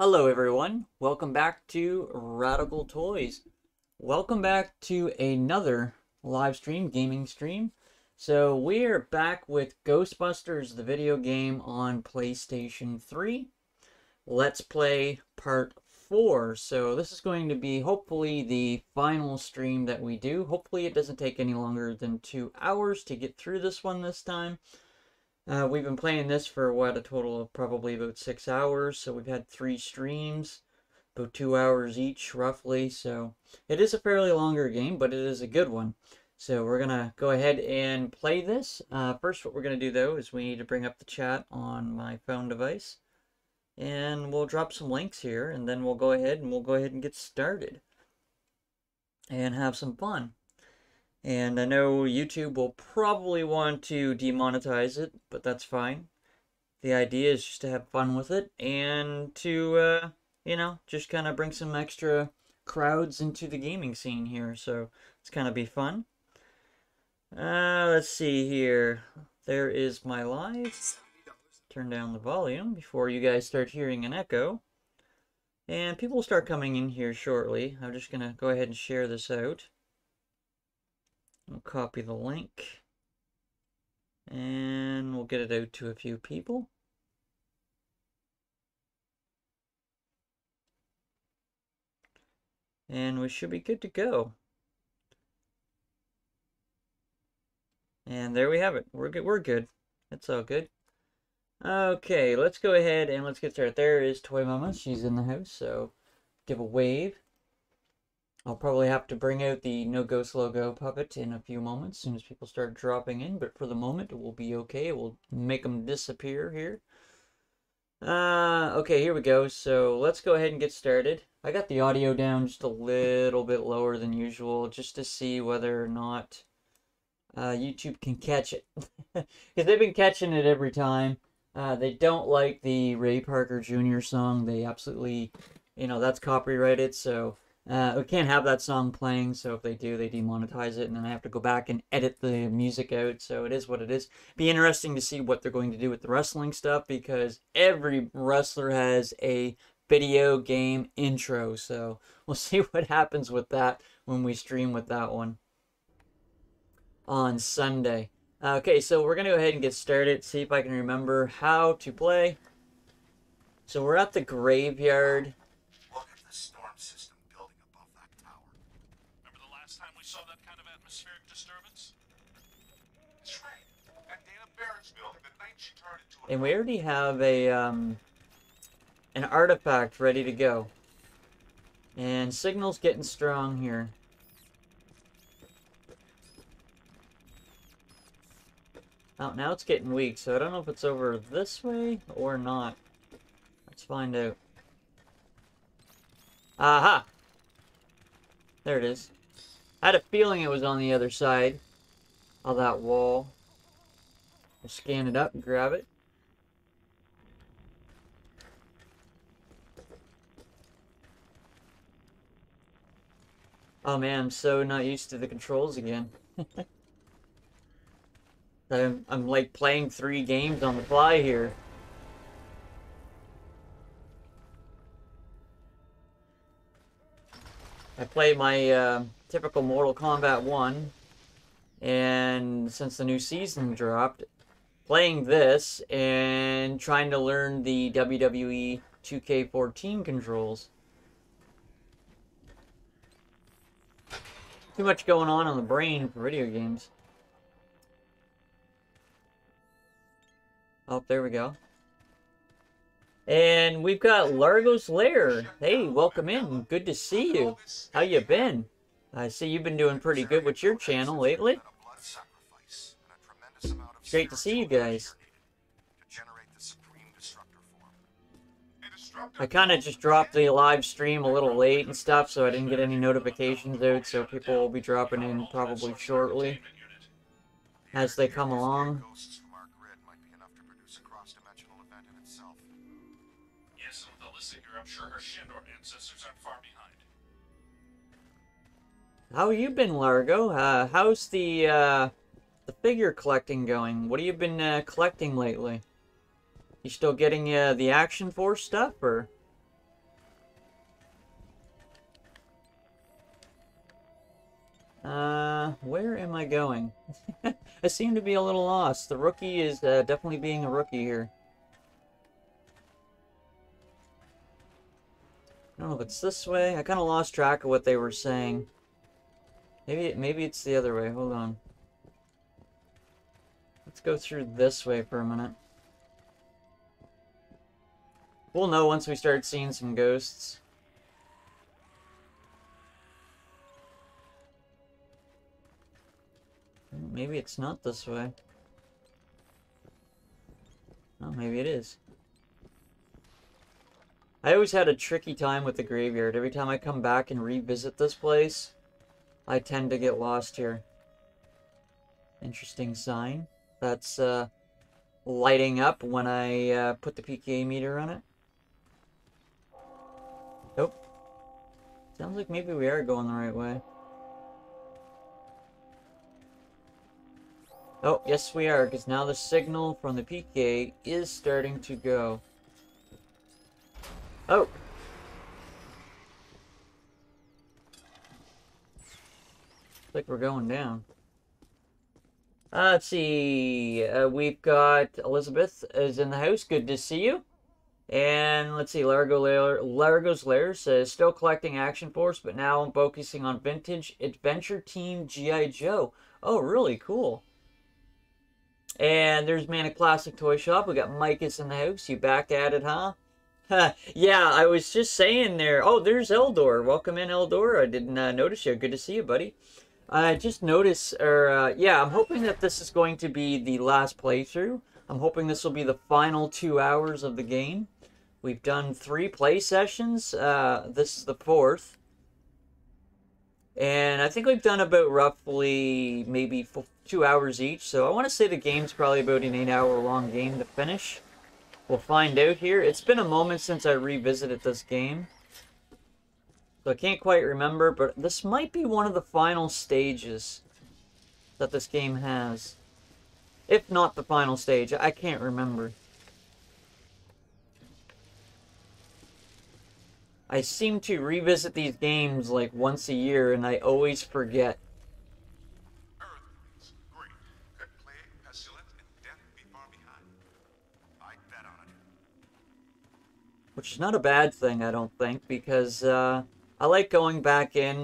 Hello everyone, welcome back to Radical Toys. Welcome back to another live stream, gaming stream. So we're back with Ghostbusters, the video game on PlayStation 3. Let's play part 4. So this is going to be hopefully the final stream that we do. Hopefully it doesn't take any longer than 2 hours to get through this one this time. We've been playing this for, what, a total of probably about 6 hours. So we've had 3 streams, about 2 hours each, roughly. So it is a fairly longer game, but it is a good one. So we're going to go ahead and play this. First, what we're going to do, though, is we need to bring up the chat on my phone device. And we'll drop some links here, and then we'll go ahead and get started. And have some fun. And I know YouTube will probably want to demonetize it, but that's fine. The idea is just to have fun with it and to, you know, just kind of bring some extra crowds into the gaming scene here. So it's kind of be fun. Let's see here. There is my live. Turn down the volume before you guys start hearing an echo. And people will start coming in here shortly. I'm just going to go ahead and share this out. We'll copy the link, and we'll get it out to a few people. And we should be good to go. And there we have it. We're good. We're good. It's all good. Okay, let's go ahead and let's get started. There is Toy Momma. She's in the house, so give a wave. I'll probably have to bring out the No Ghost logo puppet in a few moments, as soon as people start dropping in. But for the moment, it will be okay. It will make them disappear here. Okay, here we go. So let's go ahead and get started. I got the audio down just a little bit lower than usual, just to see whether or not YouTube can catch it. Because they've been catching it every time. They don't like the Ray Parker Jr. song. They absolutely, you know, that's copyrighted, so... we can't have that song playing, so if they do, they demonetize it, and then I have to go back and edit the music out, so it is what it is. Be interesting to see what they're going to do with the wrestling stuff, because every wrestler has a video game intro, so we'll see what happens with that when we stream with that one on Sunday. Okay, so we're going to go ahead and get started, see if I can remember how to play. So we're at the graveyard. And we already have a an artifact ready to go. And signal's getting strong here. Oh, now it's getting weak, so I don't know if it's over this way or not. Let's find out. Aha! There it is. I had a feeling it was on the other side of that wall. We'll scan it up and grab it. Oh man, I'm so not used to the controls again. I'm like playing 3 games on the fly here. I play my typical Mortal Kombat 1, and since the new season dropped, playing this and trying to learn the WWE 2K14 controls. Too much going on the brain for video games. Oh, there we go. And we've got Largo's Lair. Hey, welcome in. Good to see you. How you been? I see you've been doing pretty good with your channel lately. It's great to see you guys. I kind of just dropped the live stream a little late and stuff, so I didn't get any notifications out, so people will be dropping in probably shortly as they come along. Yes, and with Alyssa here, I'm sure her Shandor ancestors aren't far behind. How you been, Largo? How's the figure collecting going? What have you been collecting lately? You still getting the Action Force stuff, or? Where am I going? I seem to be a little lost. The rookie is definitely being a rookie here. I don't know if it's this way. I kind of lost track of what they were saying. Maybe it's the other way. Hold on. Let's go through this way for a minute. We'll know once we start seeing some ghosts. Maybe it's not this way. Oh, maybe it is. I always had a tricky time with the graveyard. Every time I come back and revisit this place, I tend to get lost here. Interesting sign. That's lighting up when I put the PKA meter on it. Nope. Sounds like maybe we are going the right way. Oh, yes we are, because now the signal from the PKA is starting to go. Oh! Looks like we're going down. Let's see. We've got Elizabeth is in the house. Good to see you. And let's see. Largo's Lair says, still collecting Action Force, but now I'm focusing on vintage adventure team G.I. Joe. Oh, really cool. And there's Manic Classic Toy Shop. We got Mike is in the house. You back at it, huh? Yeah, I was just saying there. Oh, there's Eldor. Welcome in, Eldor. I didn't notice you. Good to see you, buddy. I just noticed, yeah, I'm hoping that this is going to be the last playthrough. I'm hoping this will be the final 2 hours of the game. We've done 3 play sessions. This is the 4th. And I think we've done about roughly maybe 2 hours each. So I want to say the game's probably about an 8-hour-long game to finish. We'll find out here. It's been a moment since I revisited this game. So I can't quite remember, but this might be one of the final stages that this game has. If not the final stage, I can't remember. I seem to revisit these games like once a year, and I always forget. Which is not a bad thing, I don't think, because I like going back in,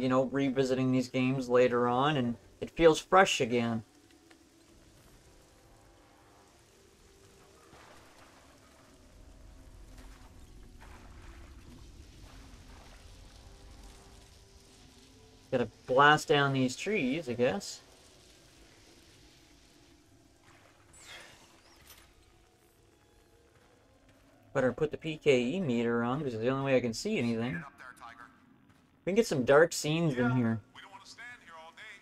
you know, revisiting these games later on, and it feels fresh again. Gotta blast down these trees, I guess. Better put the PKE meter on, because it's the only way I can see anything. We can get some dark scenes in here. We don't want to stand here all day.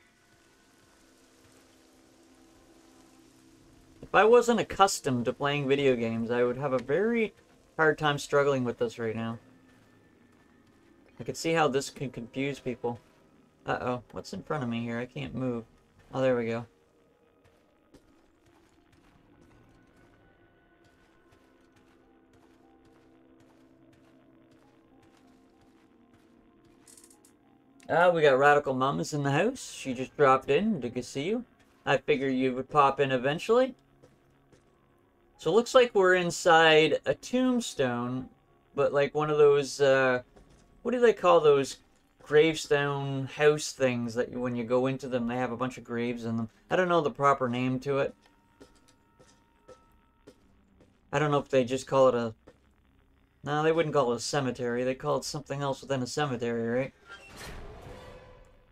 If I wasn't accustomed to playing video games, I would have a very hard time struggling with this right now. I could see how this can confuse people. Uh-oh, what's in front of me here? I can't move. Oh, there we go. We got Radical Mamas in the house. She just dropped in. Good to see you. I figure you would pop in eventually. So it looks like we're inside a tombstone, but like one of those, what do they call those gravestone house things that when you go into them, they have a bunch of graves in them. I don't know the proper name to it. I don't know if they just call it a... No, they wouldn't call it a cemetery. They call it something else within a cemetery, right?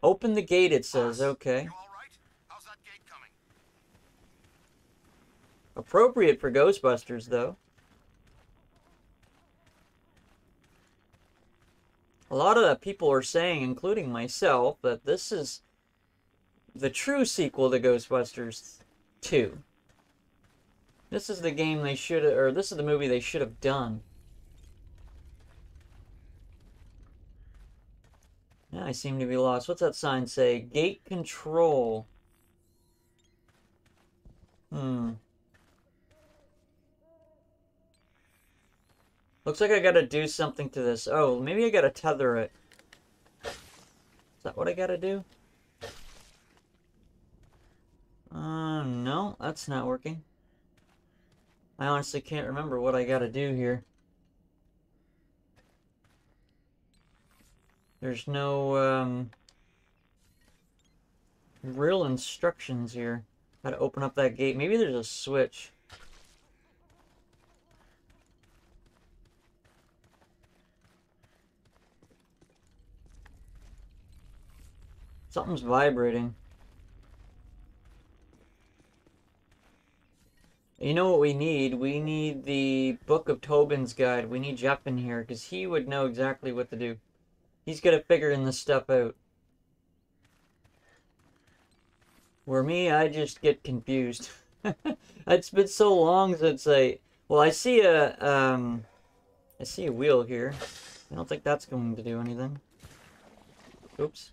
Open the gate, it says. Okay. You all right? How's that gate coming? Appropriate for Ghostbusters, though. A lot of people are saying, including myself, that this is the true sequel to Ghostbusters 2. This is the game they should have, or this is the movie they should have done. I seem to be lost. What's that sign say? Gate control. Looks like I gotta do something to this. Oh, maybe I gotta tether it. Is that what I gotta do? Well, that's not working. I honestly can't remember what I gotta do here. There's no real instructions here. How to open up that gate. Maybe there's a switch. Something's vibrating. You know what we need? We need the Book of Tobin's Guide. We need Jeff in here, because he would know exactly what to do. He's good at figuring this stuff out. Where me, I just get confused. It's been so long since I... Well, I see a wheel here. I don't think that's going to do anything. Oops.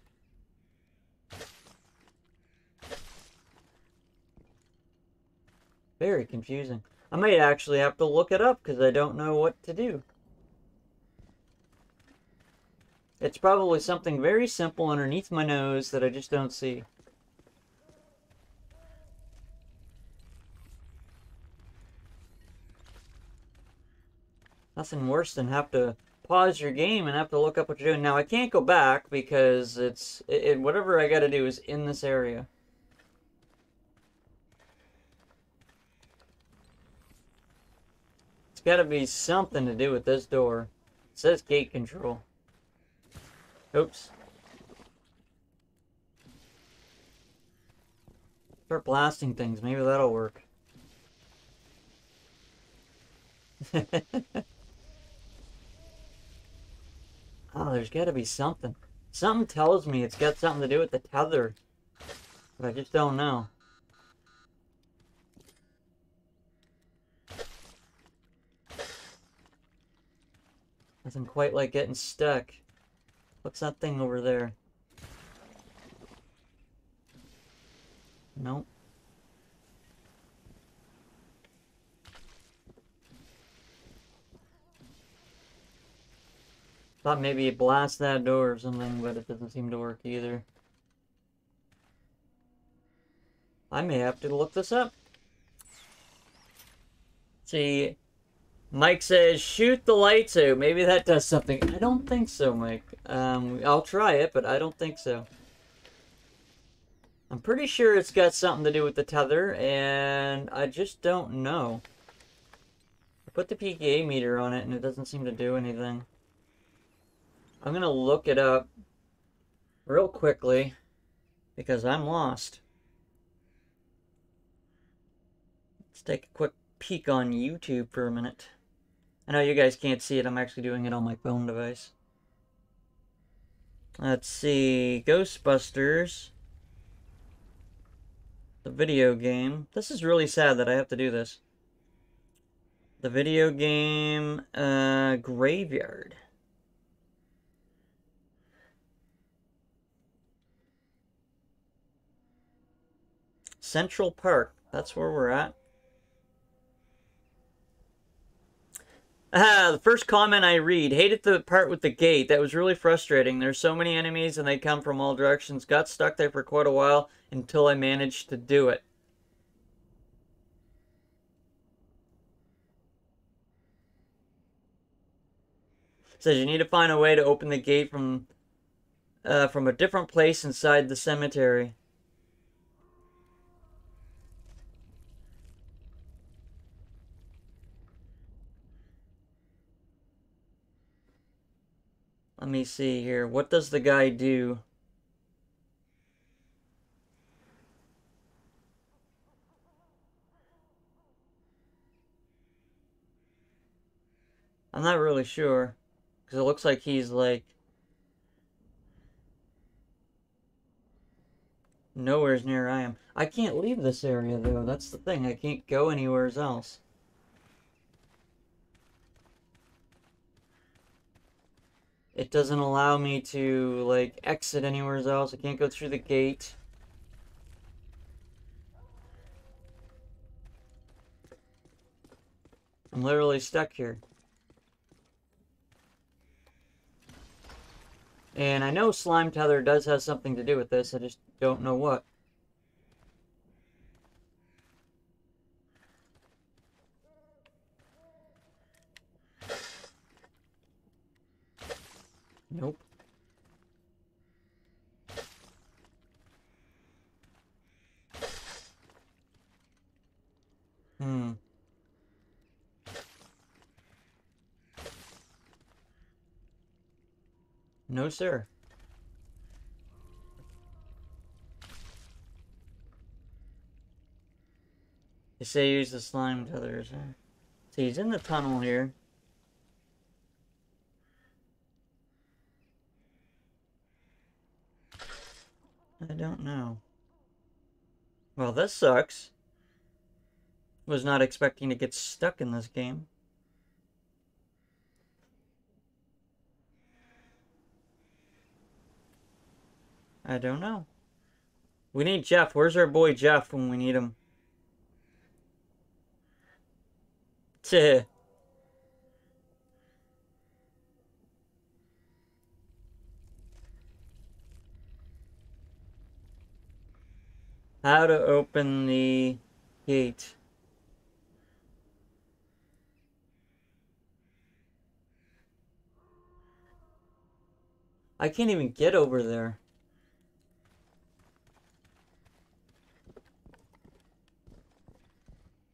Very confusing. I might actually have to look it up because I don't know what to do. It's probably something very simple underneath my nose that I just don't see. Nothing worse than have to pause your game and have to look up what you're doing. Now I can't go back because it's whatever I gotta do is in this area. Gotta be something to do with this door. It says gate control. Oops. Start blasting things. Maybe that'll work. Oh, there's gotta be something. Something tells me it's got something to do with the tether. But I just don't know. Nothing quite like getting stuck. What's that thing over there? Nope. Thought maybe it blasts that door or something, but it doesn't seem to work either. I may have to look this up. See... Mike says, shoot the lights out. Maybe that does something. I don't think so, Mike. I'll try it, but I don't think so. I'm pretty sure it's got something to do with the tether, and I just don't know. I put the PKA meter on it, and it doesn't seem to do anything. I'm going to look it up real quickly, because I'm lost. Let's take a quick peek on YouTube for a minute. I know you guys can't see it. I'm actually doing it on my phone device. Let's see. Ghostbusters. The video game. This is really sad that I have to do this. The video game Graveyard. Central Park. That's where we're at. The first comment I read. Hated the part with the gate. That was really frustrating. There's so many enemies and they come from all directions. Got stuck there for quite a while until I managed to do it. It says you need to find a way to open the gate from a different place inside the cemetery. Let me see here. What does the guy do? I'm not really sure. Because it looks like he's like... nowhere's near I am. I can't leave this area though. That's the thing. I can't go anywhere else. It doesn't allow me to, like, exit anywhere else. I can't go through the gate. I'm literally stuck here. And I know Slime Tether does have something to do with this. I just don't know what. Nope. No, sir. They say use the slime tethers. So he's in the tunnel here. I don't know. Well, this sucks. Was not expecting to get stuck in this game. I don't know. We need Jeff. Where's our boy Jeff when we need him? Teh. How to open the gate. I can't even get over there.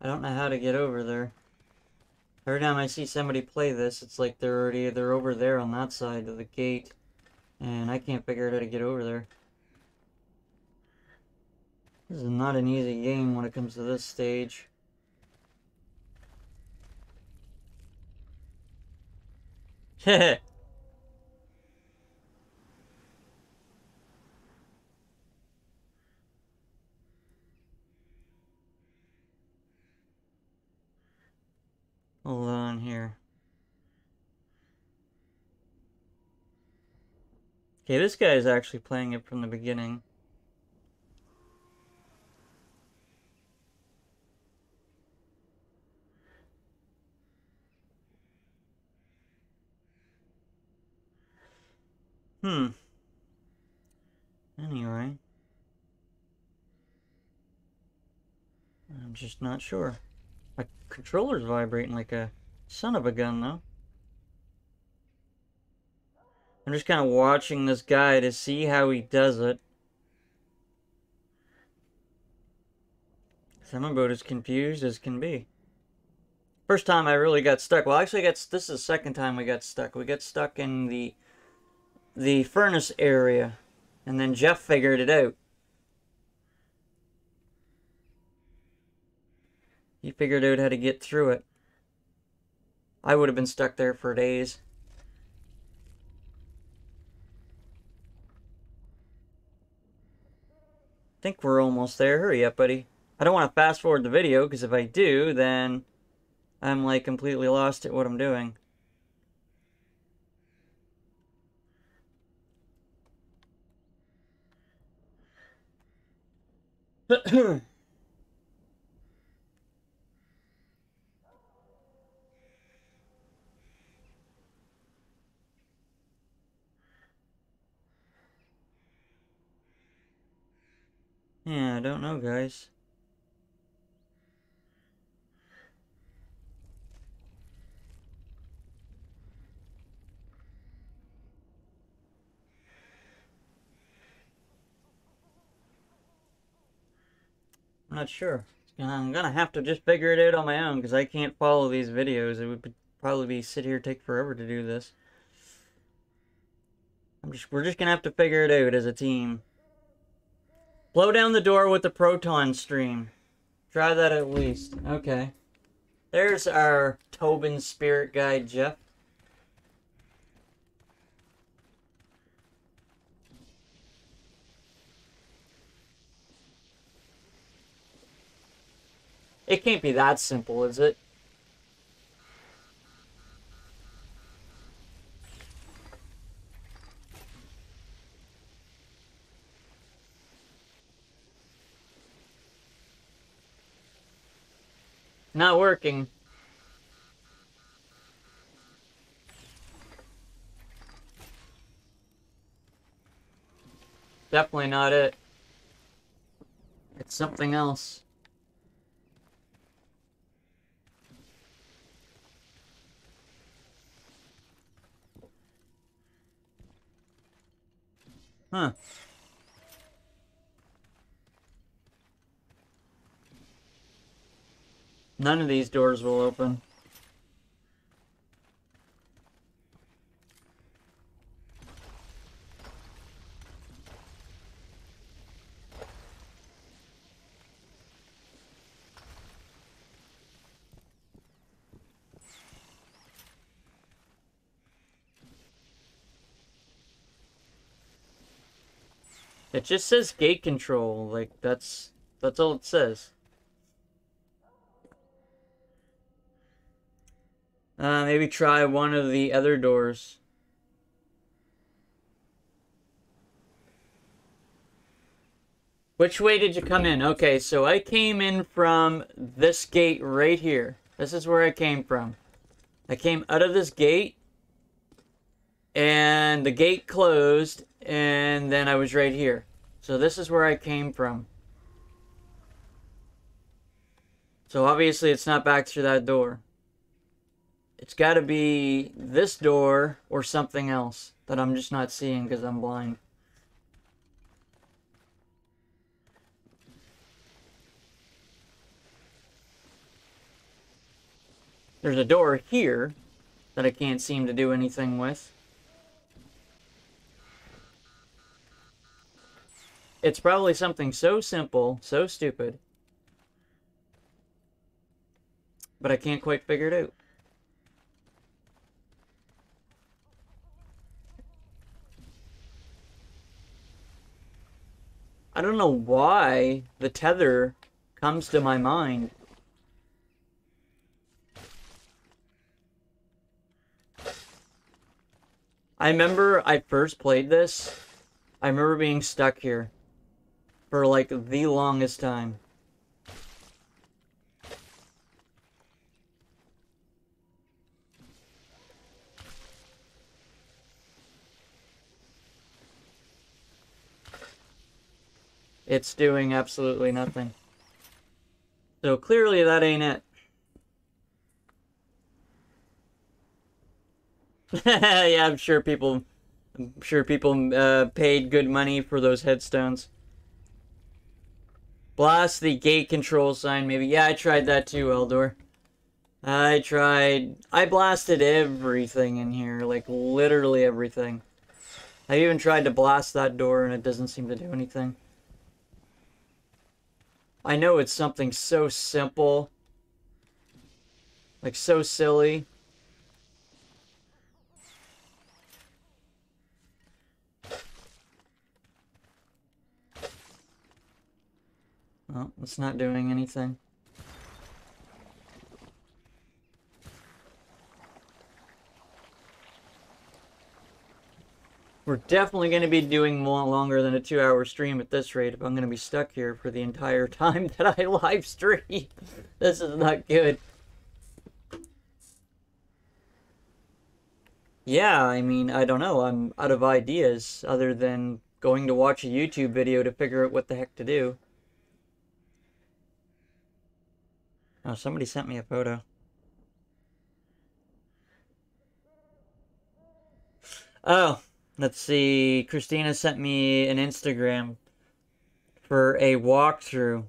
I don't know how to get over there. Every time I see somebody play this, it's like they're over there on that side of the gate. And I can't figure out how to get over there. This is not an easy game when it comes to this stage. Heh. Hold on here. Okay, this guy is actually playing it from the beginning. Anyway. I'm just not sure. My controller's vibrating like a son of a gun, though. I'm just kind of watching this guy to see how he does it. I'm about as confused as can be. First time I really got stuck. Well, actually, this is the second time we got stuck. We got stuck in the furnace area. And then Jeff figured it out. He figured out how to get through it. I would have been stuck there for days. I think we're almost there. Hurry up, buddy. I don't want to fast forward the video, because if I do, then I'm like completely lost at what I'm doing. Yeah, I don't know, guys. I'm not sure. I'm gonna have to just figure it out on my own, because I can't follow these videos. It would probably be sit here, take forever to do this. We're just gonna have to figure it out as a team. Blow down the door with the proton stream. Try that at least. Okay. There's our Tobin spirit guide, Jeff. It can't be that simple, is it? Not working. Definitely not it. It's something else. Huh. None of these doors will open. It just says gate control, like, that's all it says. Maybe try one of the other doors. Which way did you come in? Okay, so I came in from this gate right here. This is where I came from. I came out of this gate, and the gate closed, and then I was right here. So this is where I came from. So obviously it's not back through that door. It's got to be this door or something else that I'm just not seeing because I'm blind. There's a door here that I can't seem to do anything with. It's probably something so simple, so stupid, but I can't quite figure it out. I don't know why the tether comes to my mind. I remember I first played this. I remember being stuck here for, like, the longest time. It's doing absolutely nothing. So clearly that ain't it. Yeah, I'm sure people paid good money for those headstones. Blast the gate control sign, maybe. Yeah, I tried that too, Eldor. I blasted everything in here. Like, literally everything. I even tried to blast that door and it doesn't seem to do anything. I know it's something so simple. Like, so silly. Well, it's not doing anything. We're definitely going to be doing more longer than a 2-hour stream at this rate if I'm going to be stuck here for the entire time that I live stream. This is not good. Yeah, I mean, I don't know. I'm out of ideas other than going to watch a YouTube video to figure out what the heck to do. Oh, somebody sent me a photo. Oh, let's see. Christina sent me an Instagram for a walkthrough.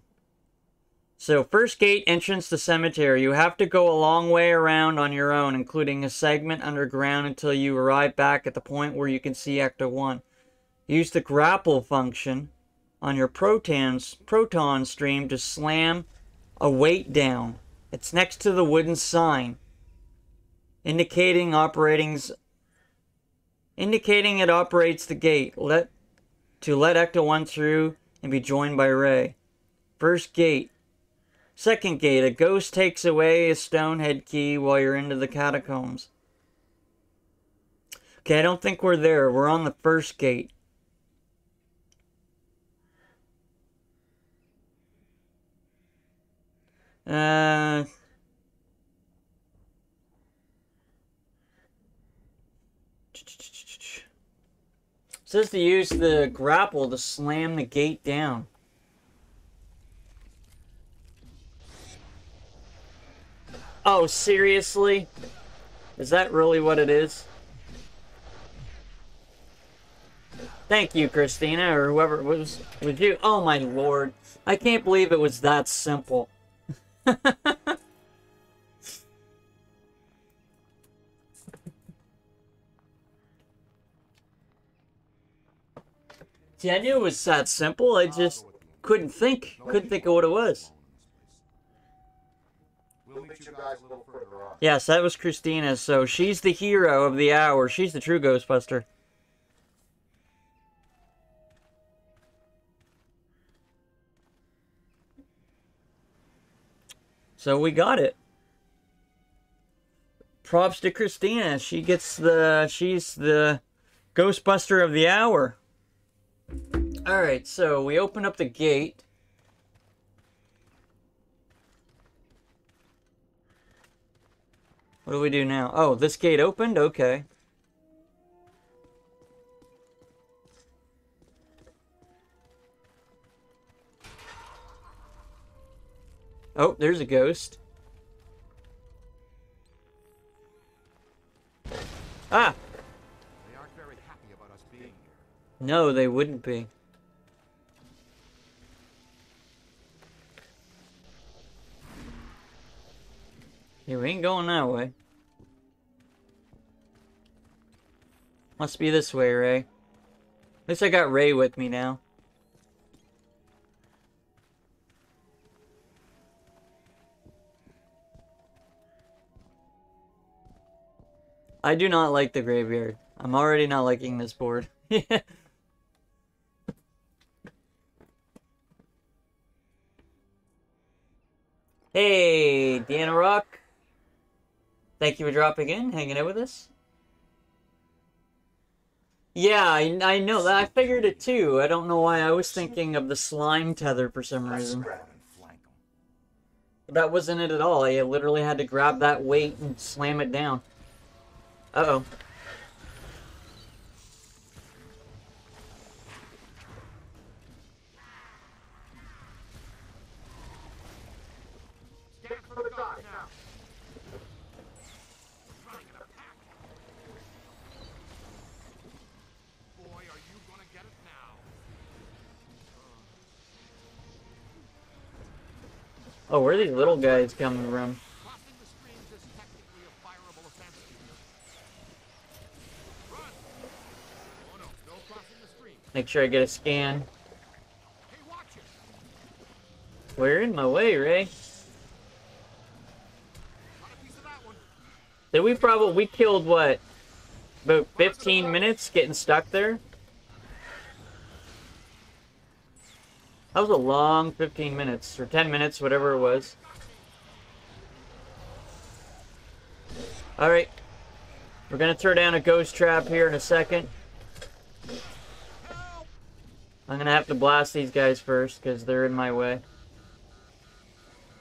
So, first gate entrance to cemetery. You have to go a long way around on your own, including a segment underground until you arrive back at the point where you can see Ecto-1. Use the grapple function on your proton stream to slam a weight down. It's next to the wooden sign, indicating it operates the gate. Let Ecto-1 through and be joined by Ray. First gate. Second gate. A ghost takes away a stone head key while you're into the catacombs. Okay, I don't think we're there. We're on the first gate. Says to use the grapple to slam the gate down. Oh, seriously? Is that really what it is? Thank you, Christina, or whoever it was with you. Oh, my Lord. I can't believe it was that simple. See, I knew it was that simple. I just couldn't think of what it was. We'll meet you guys a little further on. Yes, that was Christina, so she's the hero of the hour. She's the true Ghostbuster. So we got it. Props to Christina. She gets the... She's the Ghostbuster of the hour. Alright, so we open up the gate. What do we do now? Oh, this gate opened? Okay. Oh, there's a ghost. Ah! They aren't very happy about us being here. No, they wouldn't be. Yeah, we ain't going that way. Must be this way, Ray. At least I got Ray with me now. I do not like the graveyard. I'm already not liking this board. Hey, Deanna Rock. Thank you for dropping in, hanging out with us. Yeah, I know that. I figured it too. I don't know why I was thinking of the slime tether for some reason. But that wasn't it at all. I literally had to grab that weight and slam it down. Uh-oh. Oh, where are these little guys coming from? Make sure I get a scan. We're in my way, Ray. Did we probably... We killed, what? About 15 minutes getting stuck there? That was a long 15 minutes, or 10 minutes, whatever it was. Alright. We're gonna throw down a ghost trap here in a second. I'm gonna have to blast these guys first, because they're in my way.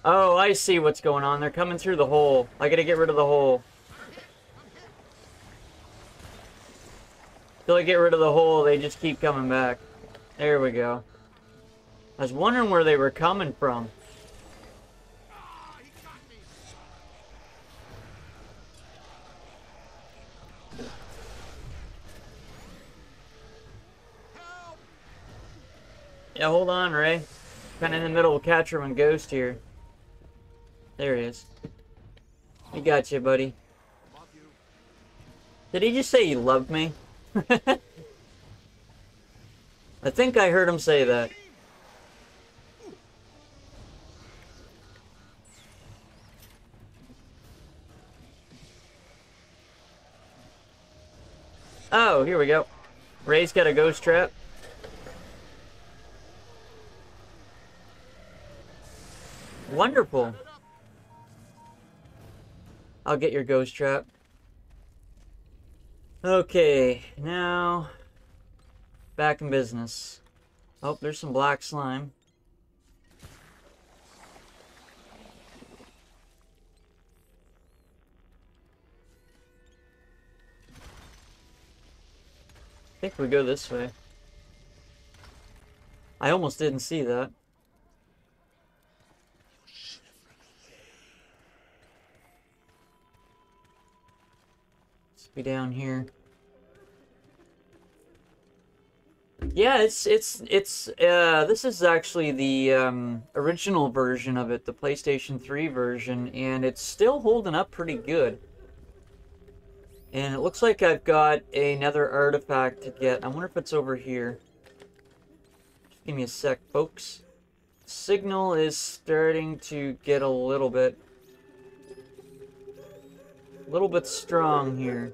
Oh, I see what's going on. They're coming through the hole. I gotta get rid of the hole. Till I get rid of the hole, they just keep coming back. There we go. I was wondering where they were coming from. Yeah, hold on, Ray. Kind of in the middle of Catcherman Ghost here. There he is. We got you, buddy. Did he just say you loved me? I think I heard him say that. Oh, here we go. Ray's got a ghost trap. Wonderful. I'll get your ghost trap. Okay, now... Back in business. Oh, there's some black slime. I think we go this way. I almost didn't see that. Let's be down here. Yeah, this is actually the original version of it, the PlayStation 3 version, and it's still holding up pretty good. And it looks like I've got another artifact to get. I wonder if it's over here. Just give me a sec, folks. Signal is starting to get a little bit strong here.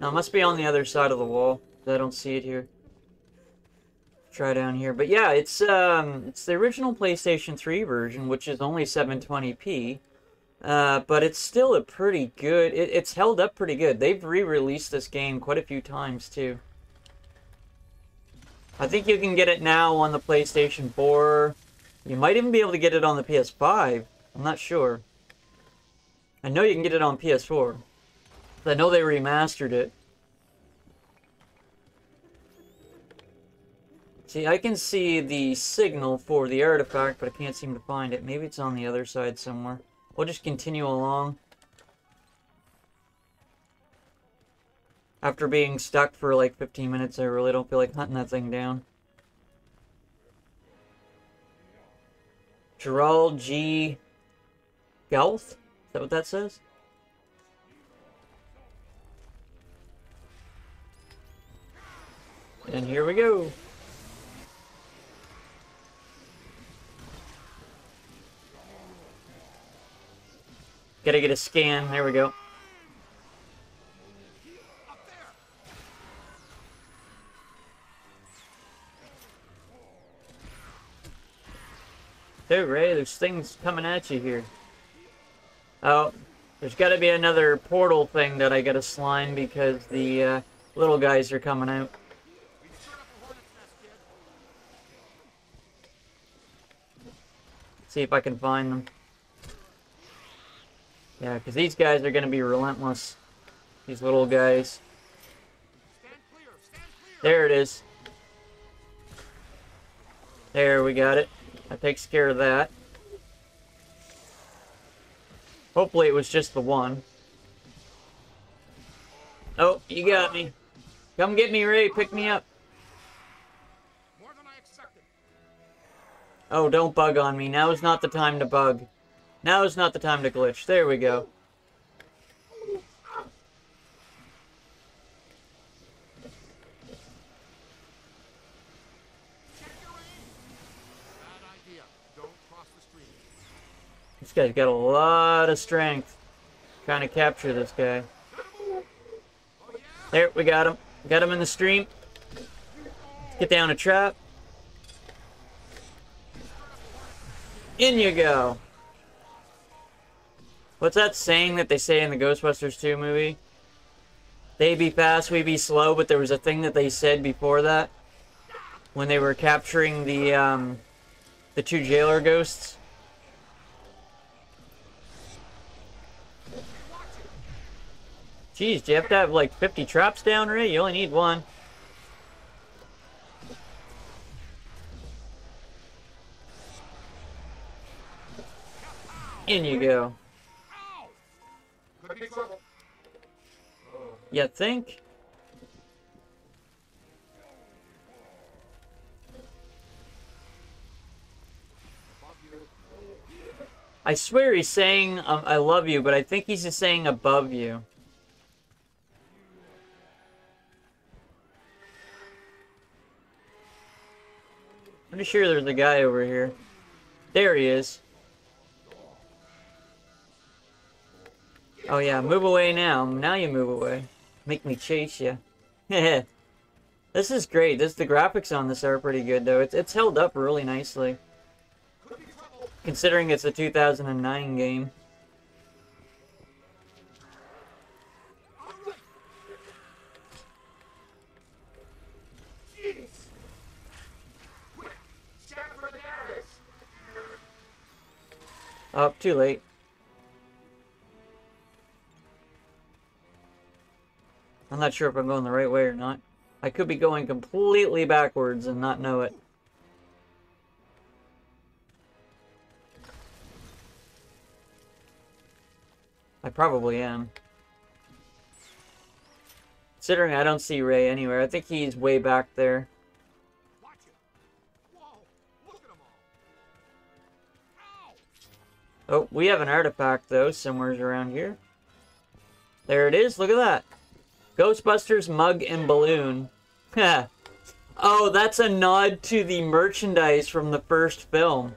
Now it must be on the other side of the wall. I don't see it here. Try down here. But yeah, it's the original PlayStation 3 version, which is only 720p. But it's still a pretty good... It's held up pretty good. They've re-released this game quite a few times, too. I think you can get it now on the PlayStation 4. You might even be able to get it on the PS5. I'm not sure. I know you can get it on PS4. I know they remastered it. See, I can see the signal for the artifact, but I can't seem to find it. Maybe it's on the other side somewhere. We'll just continue along. After being stuck for like 15 minutes, I really don't feel like hunting that thing down. Gerald G. Gelth? Is that what that says? And here we go. Gotta get a scan. There we go. Dude, Ray, there's things coming at you here. Oh, there's gotta be another portal thing that I gotta slime because the little guys are coming out. See if I can find them. Yeah, because these guys are going to be relentless. These little guys. Stand clear, stand clear. There it is. There, we got it. That takes care of that. Hopefully it was just the one. Oh, you got me. Come get me, Ray. Pick me up. Oh, don't bug on me. Now is not the time to bug. Now is not the time to glitch. There we go. This guy's got a lot of strength. Trying to capture this guy. There, we got him. Got him in the stream. Let's get down a trap. In you go. What's that saying that they say in the Ghostbusters 2 movie? They be fast, we be slow, but there was a thing that they said before that. When they were capturing the two jailer ghosts. Jeez, do you have to have like 50 traps down, Ray? You only need one. In you go. You think? I swear he's saying, I love you, but I think he's just saying above you. Pretty sure there's a guy over here. There he is. Oh yeah, move away now. Now you move away. Make me chase you. This is great. The graphics on this are pretty good, though. It's held up really nicely. Considering it's a 2009 game. Oh, too late. I'm not sure if I'm going the right way or not. I could be going completely backwards and not know it. I probably am. Considering I don't see Ray anywhere, I think he's way back there. Watch it. Whoa, look at them all. Ow. Oh, we have an artifact, though, somewhere around here. There it is. Look at that. Ghostbusters mug and balloon. Oh, that's a nod to the merchandise from the first film.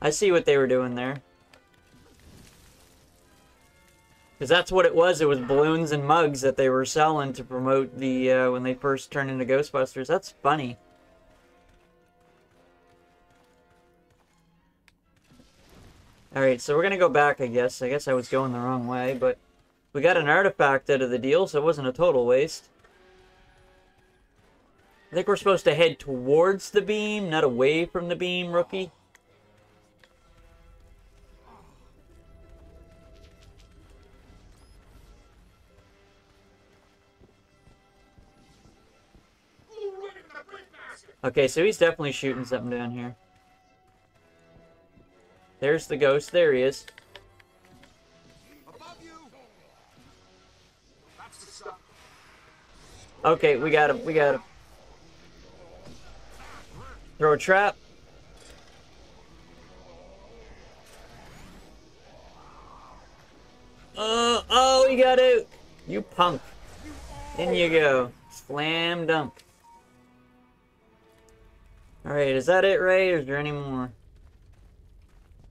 I see what they were doing there. Because that's what it was. It was balloons and mugs that they were selling to promote the, when they first turned into Ghostbusters. That's funny. Alright, so we're going to go back, I guess. I guess I was going the wrong way, but we got an artifact out of the deal, so it wasn't a total waste. I think we're supposed to head towards the beam, not away from the beam, rookie. Okay, so he's definitely shooting something down here. There's the ghost. There he is. Okay, we got him. We got him. Throw a trap. Oh, he got out. You punk. In you go. Slam dunk. Alright, is that it, Ray, or is there any more?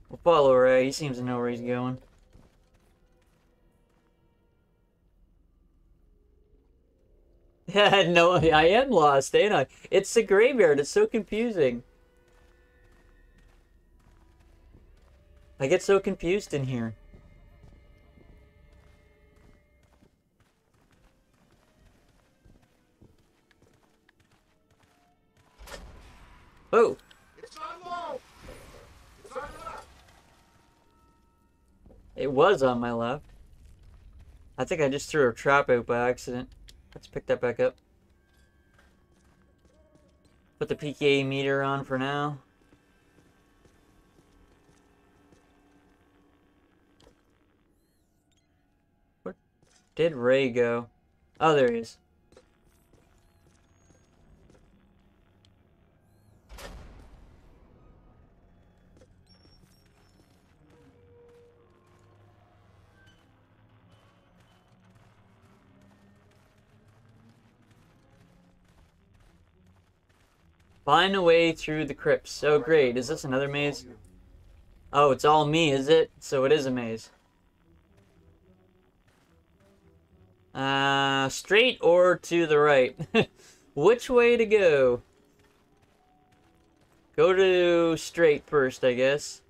We'll follow Ray. He seems to know where he's going. No, I am lost, ain't I? It's the graveyard. It's so confusing. I get so confused in here. Oh. It's on low. It's on left. It was on my left. I think I just threw a trap out by accident. Let's pick that back up. Put the PKA meter on for now. Where did Ray go? Oh, there he is. Find a way through the crypts. Oh, great. Is this another maze? Oh, it's all me, is it? So it is a maze. Straight or to the right? Which way to go? Go to straight first, I guess.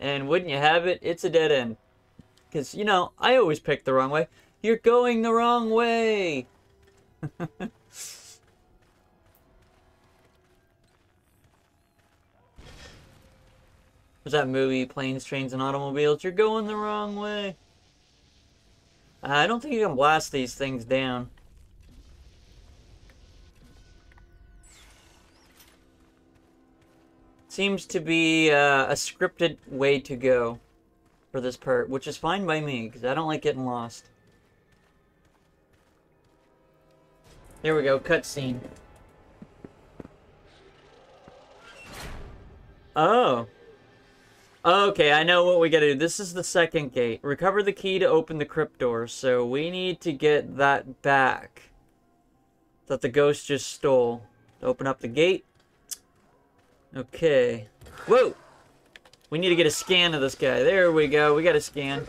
And wouldn't you have it, it's a dead end. Because, you know, I always pick the wrong way. You're going the wrong way! Was that movie, Planes, Trains, and Automobiles? You're going the wrong way. I don't think you can blast these things down. Seems to be a scripted way to go for this part, which is fine by me, because I don't like getting lost. There we go, cutscene. Oh. Okay, I know what we gotta do. This is the second gate. Recover the key to open the crypt door. So we need to get that back. That the ghost just stole. Open up the gate. Okay. Whoa! We need to get a scan of this guy. There we go. We got a scan.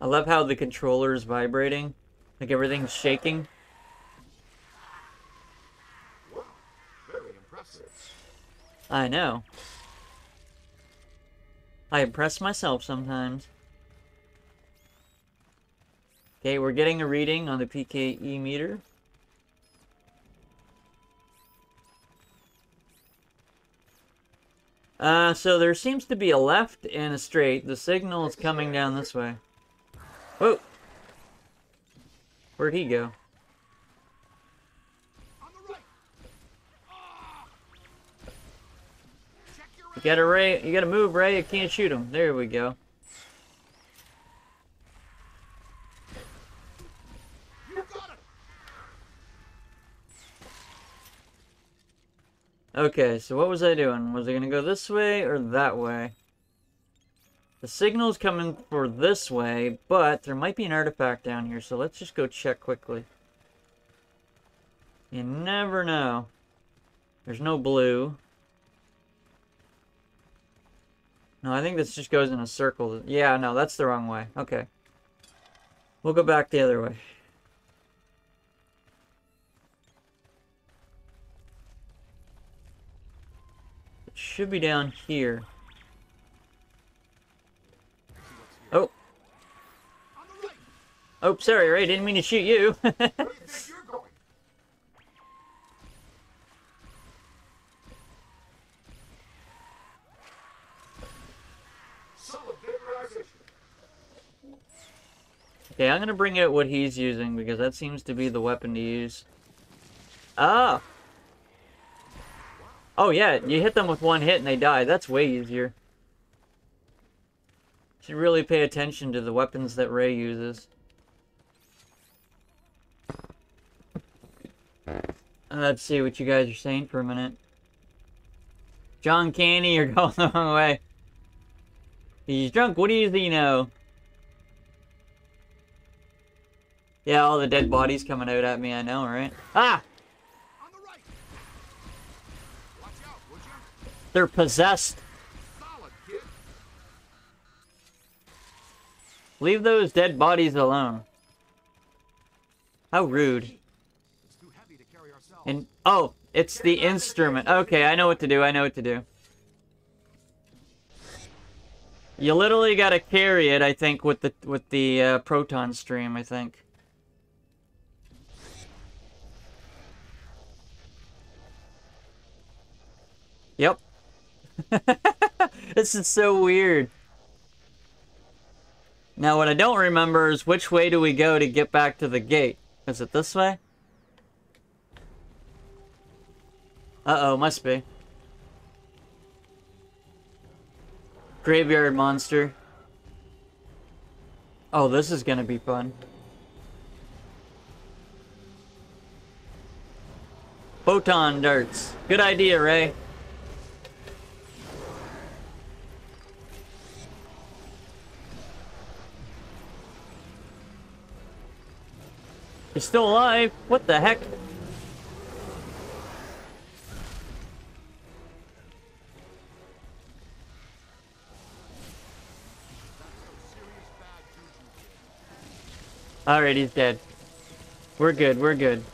I love how the controller is vibrating. Like everything's shaking. Wow, very impressive. I know. I impress myself sometimes. Okay, we're getting a reading on the PKE meter. So there seems to be a left and a straight. The signal is coming down this way. Whoa! Where'd he go? You gotta, Ray. You gotta move, Ray. You can't shoot him. There we go. Okay, so what was I doing? Was I gonna go this way or that way? The signal's coming for this way, but there might be an artifact down here, so let's just go check quickly. You never know. There's no blue. No, I think this just goes in a circle. Yeah, no, that's the wrong way. Okay. We'll go back the other way. Should be down here. Oh. Oh, sorry, Ray. Didn't mean to shoot you. Okay, I'm gonna bring out what he's using because that seems to be the weapon to use. Ah. Oh yeah, you hit them with one hit and they die. That's way easier. Should really pay attention to the weapons that Ray uses. Let's see what you guys are saying for a minute. John Candy, you're going the wrong way. He's drunk, what does he know? Yeah, all the dead bodies coming out at me, I know, right? Ah! They're possessed. Leave those dead bodies alone. How rude. And oh, it's the instrument. Okay, I know what to do. I know what to do. You literally gotta carry it, I think, with the proton stream, I think. Yep. This is so weird. Now what I don't remember is which way do we go to get back to the gate. Is it this way? Uh-oh, must be. Graveyard monster. Oh, this is gonna be fun. Photon darts. Good idea, Ray. You're still alive? What the heck? Alright, he's dead. We're good, we're good.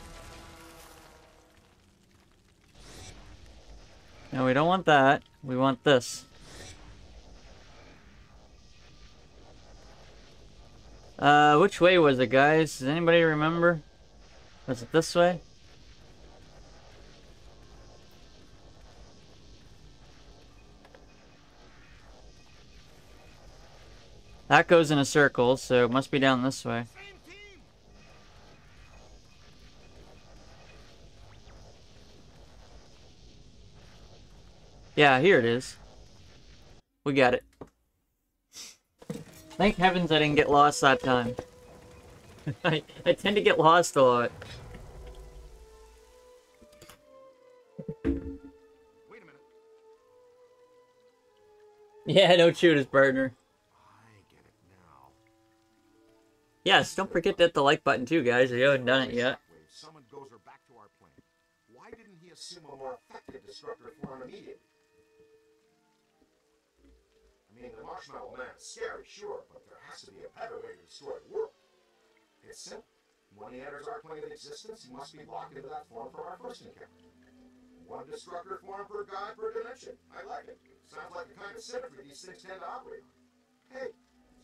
No, we don't want that. We want this. Which way was it, guys? Does anybody remember? Was it this way? That goes in a circle, so it must be down this way. Yeah, here it is. We got it. Thank heavens I didn't get lost that time. I tend to get lost a lot. Wait a minute. Yeah, don't shoot his partner. I get it now. Yes, don't forget to hit the like button too, guys, if you haven't done it yet. Someone goes her back to our planet. Why didn't he assume a more effective disruptor for an immediate? I mean, the Marshmallow Man is scary, sure, but there has to be a better way to destroy the world. It's simple. When he enters our plane of existence, he must be locked into that form from our first encounter. One destructor form per god per dimension. I like it. Sounds like the kind of symmetry these things tend to operate on. Hey,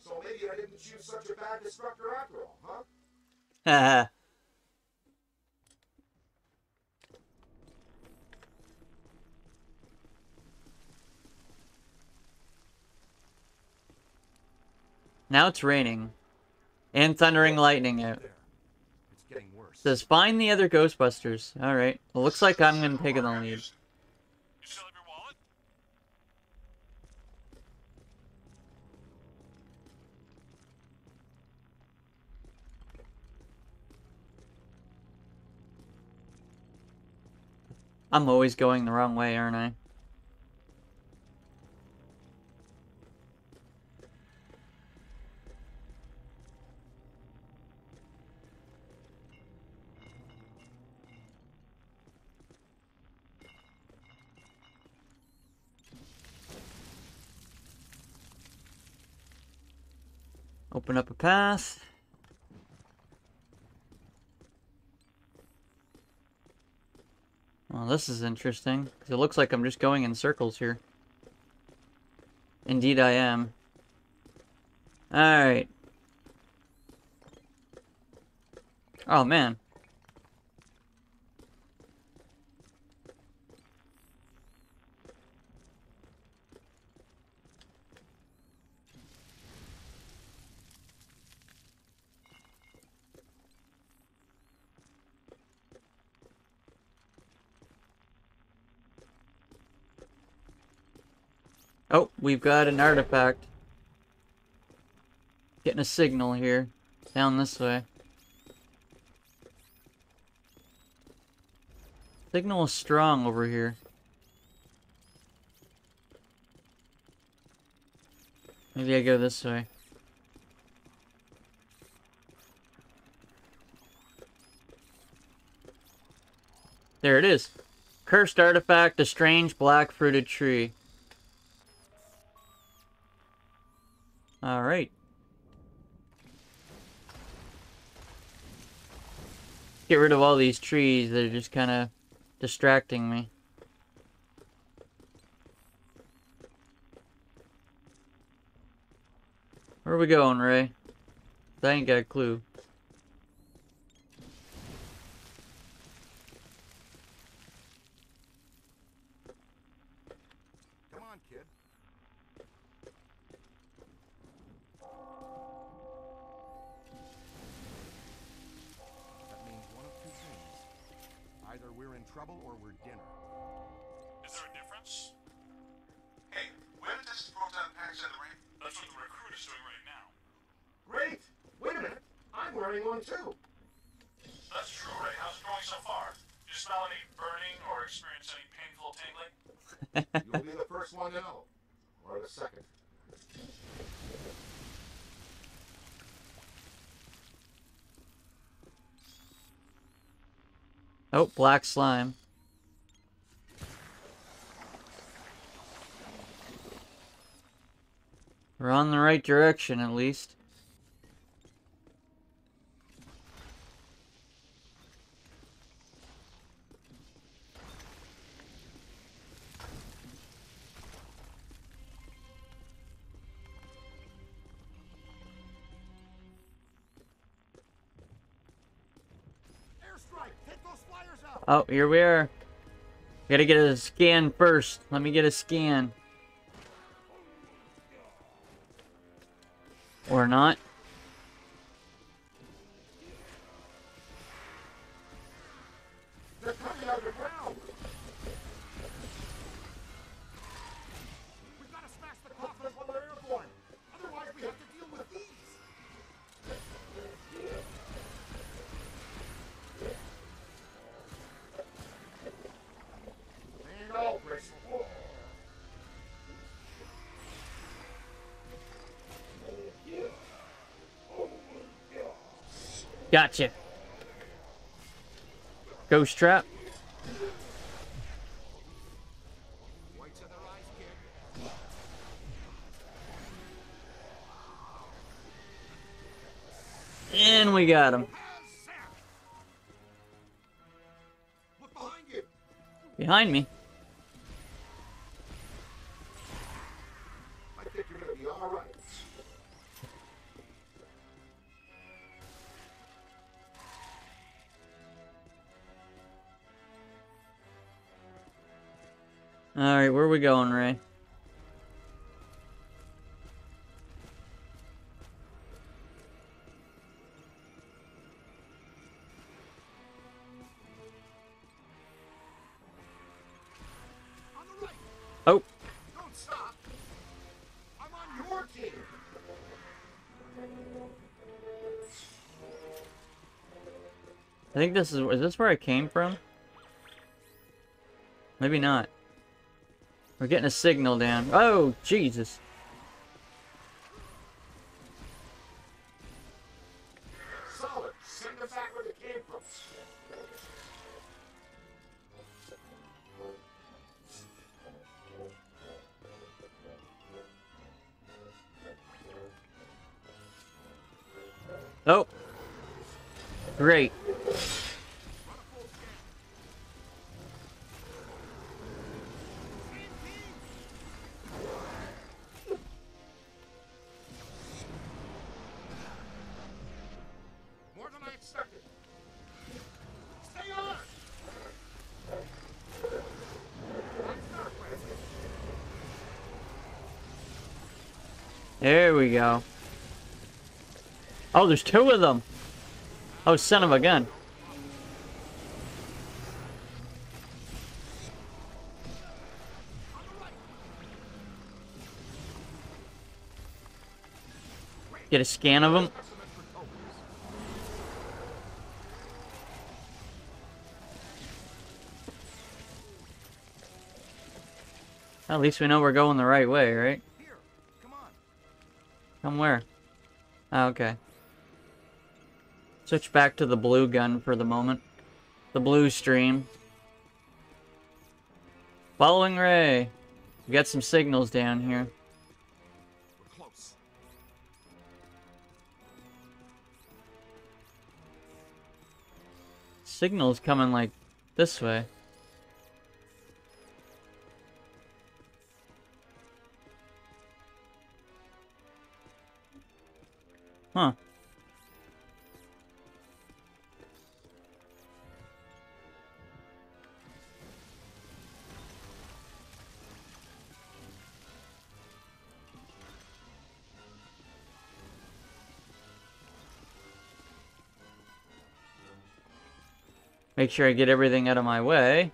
so maybe I didn't choose such a bad destructor after all, huh? Haha. Now it's raining. And thundering lightning out. It's getting worse. Says, find the other Ghostbusters. Alright. Well, looks like I'm going to take the lead. You still have your wallet? I'm always going the wrong way, aren't I? Open up a path. Well, this is interesting, because it looks like I'm just going in circles here. Indeed I am. Alright. Oh, man. Oh, we've got an artifact. Getting a signal here. Down this way. Signal is strong over here. Maybe I go this way. There it is. Cursed artifact, a strange black fruited tree. All right. Get rid of all these trees that are just kind of distracting me. Where are we going, Ray? I ain't got a clue. Oh, black slime. We're on the right direction, at least. Oh, here we are. I gotta get a scan first. Let me get a scan. Or not. They're coming underground. We've got to smash the coffins while they're airborne. Otherwise, we have to deal with these. Gotcha. Ghost trap. And we got him. Look behind you. Behind me. Alright, where are we going, Ray? On the right. Oh. Don't stop. I'm on your team. I think this is where I came from? Maybe not. We're getting a signal down. Oh, Jesus. Solid. Send it back where it came from. Oh. Great. There we go. Oh, there's two of them. Oh, son of a gun. Get a scan of them. Well, at least we know we're going the right way, right? Come where? Oh, okay. Switch back to the blue gun for the moment. The blue stream. Following Ray. We got some signals down here. We're close. Signals coming like this way. Huh. Make sure I get everything out of my way.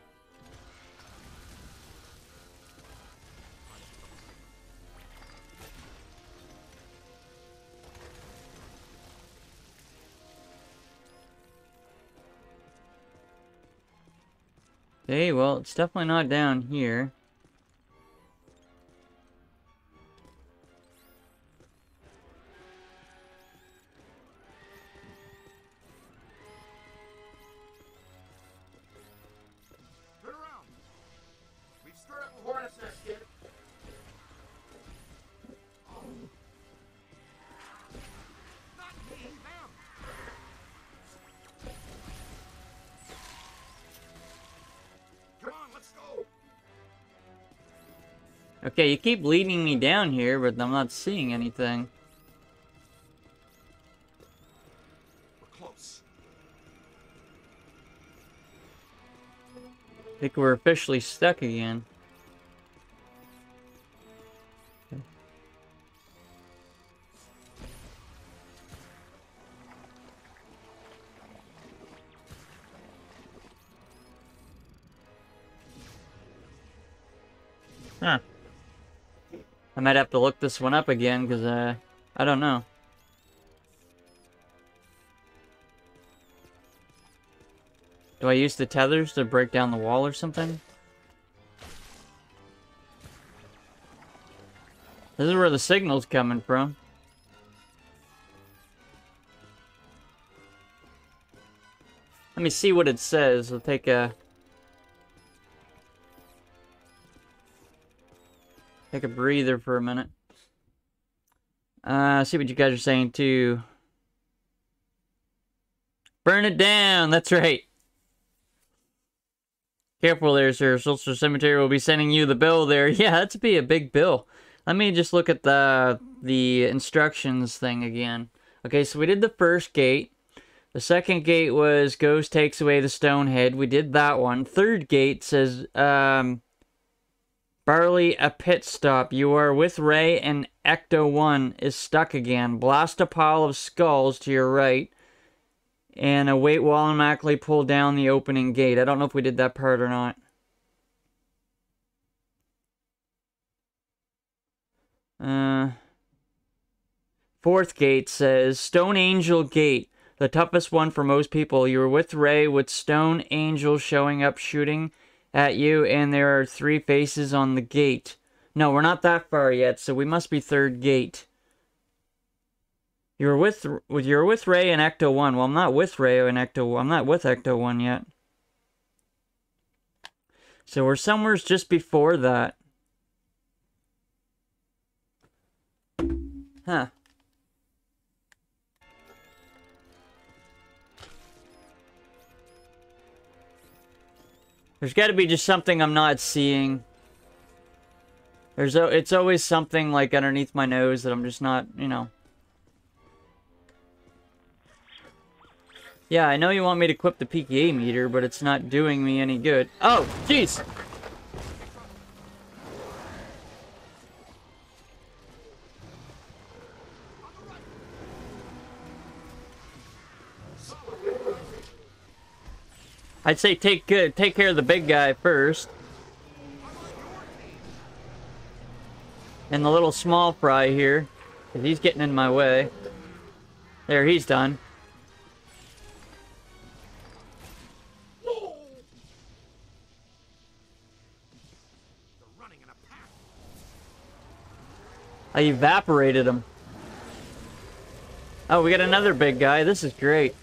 Okay, well, it's definitely not down here. Turn around. We've stirred up a hornet's nest, kid. Oh. Not me, them. Okay, you keep leading me down here, but I'm not seeing anything. We're close. I think we're officially stuck again. Okay. Huh. I might have to look this one up again, because I don't know. Do I use the tethers to break down the wall or something? This is where the signal's coming from. Let me see what it says. I'll take a... take a breather for a minute. See what you guys are saying too. Burn it down! That's right! Careful there, sir. Social Cemetery will be sending you the bill there. Yeah, that's be a big bill. Let me just look at the instructions thing again. Okay, so we did the first gate. The second gate was Ghost takes away the stone head. We did that one. Third gate says, Barley, a pit stop. You are with Ray and Ecto-1 is stuck again. Blast a pile of skulls to your right. And a weight will automatically pull down the opening gate. I don't know if we did that part or not. Fourth gate says, Stone Angel Gate. The toughest one for most people. You are with Ray with Stone Angel showing up shooting at you, and there are three faces on the gate. No, we're not that far yet, so we must be third gate. You're with Ray and Ecto-1. Well, I'm not with Ray and Ecto-1. I'm not with Ecto-1 yet. So we're somewhere just before that. Huh. There's got to be just something I'm not seeing. It's always something like underneath my nose that I'm just not, you know. Yeah, I know you want me to equip the PKA meter, but it's not doing me any good. Oh, jeez! I'd say take care of the big guy first. And the little small fry here, because he's getting in my way. There, he's done. I evaporated him. Oh, we got another big guy. This is great.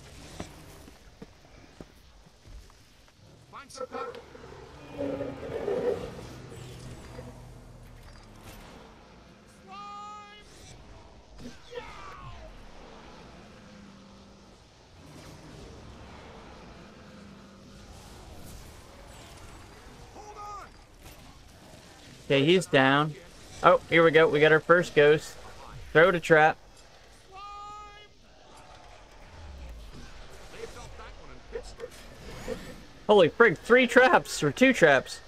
Okay, he's down. Oh, here we go. We got our first ghost. Throw the trap. Holy frig, 3 traps or 2 traps.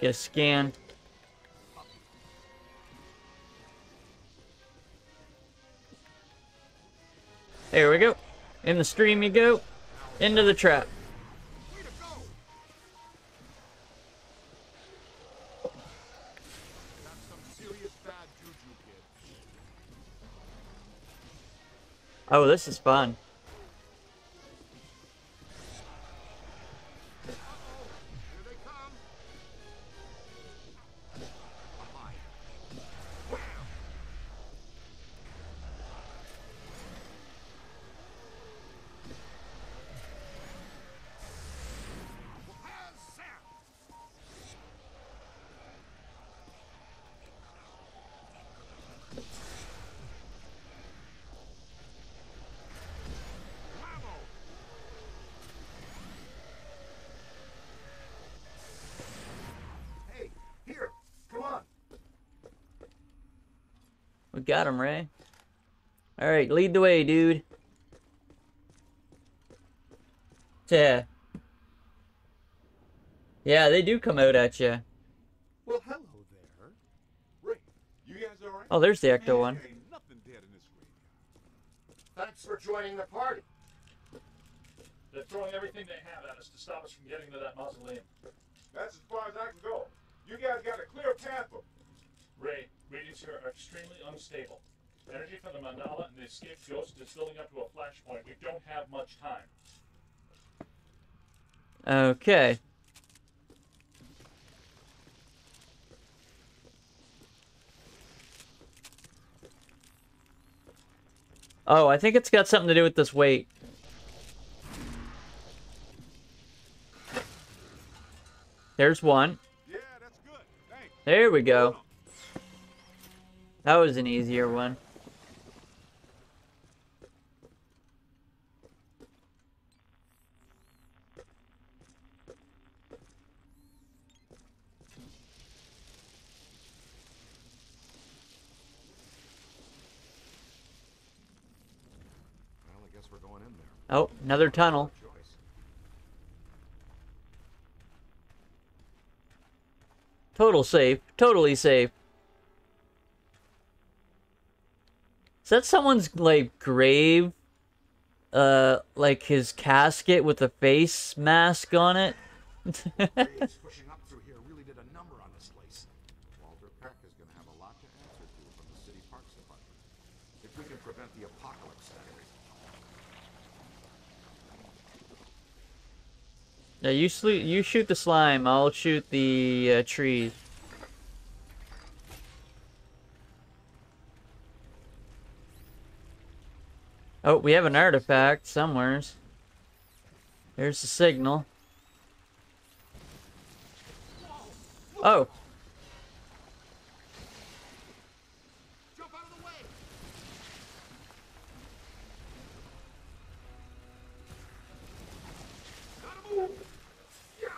Get a scan. There we go. In the stream you go. Into the trap. Oh, this is fun. Got him, Ray. Alright, lead the way, dude. Yeah. Yeah, they do come out at you. Well, hello there. Ray, you guys all right? Oh, there's the Ecto-1. Hey, nothing dead in this room. Thanks for joining the party. They're throwing everything they have at us to stop us from getting to that mausoleum. That's as far as I can go. You guys got a clear path of Ray, readings here are extremely unstable. Energy from the mandala and the escaped ghost is building up to a flashpoint. We don't have much time. Okay. Oh, I think it's got something to do with this weight. There's one. Yeah, that's good. Thanks. There we go. That was an easier one. Well, I guess we're going in there. Oh, another tunnel. Total safe. Totally safe. Is that someone's, like, grave? Like his casket with a face mask on it? Yeah, you shoot the slime, I'll shoot the trees. Oh, we have an artifact somewhere. There's the signal. Oh! Jump out of the way. Gotta move. Yeah.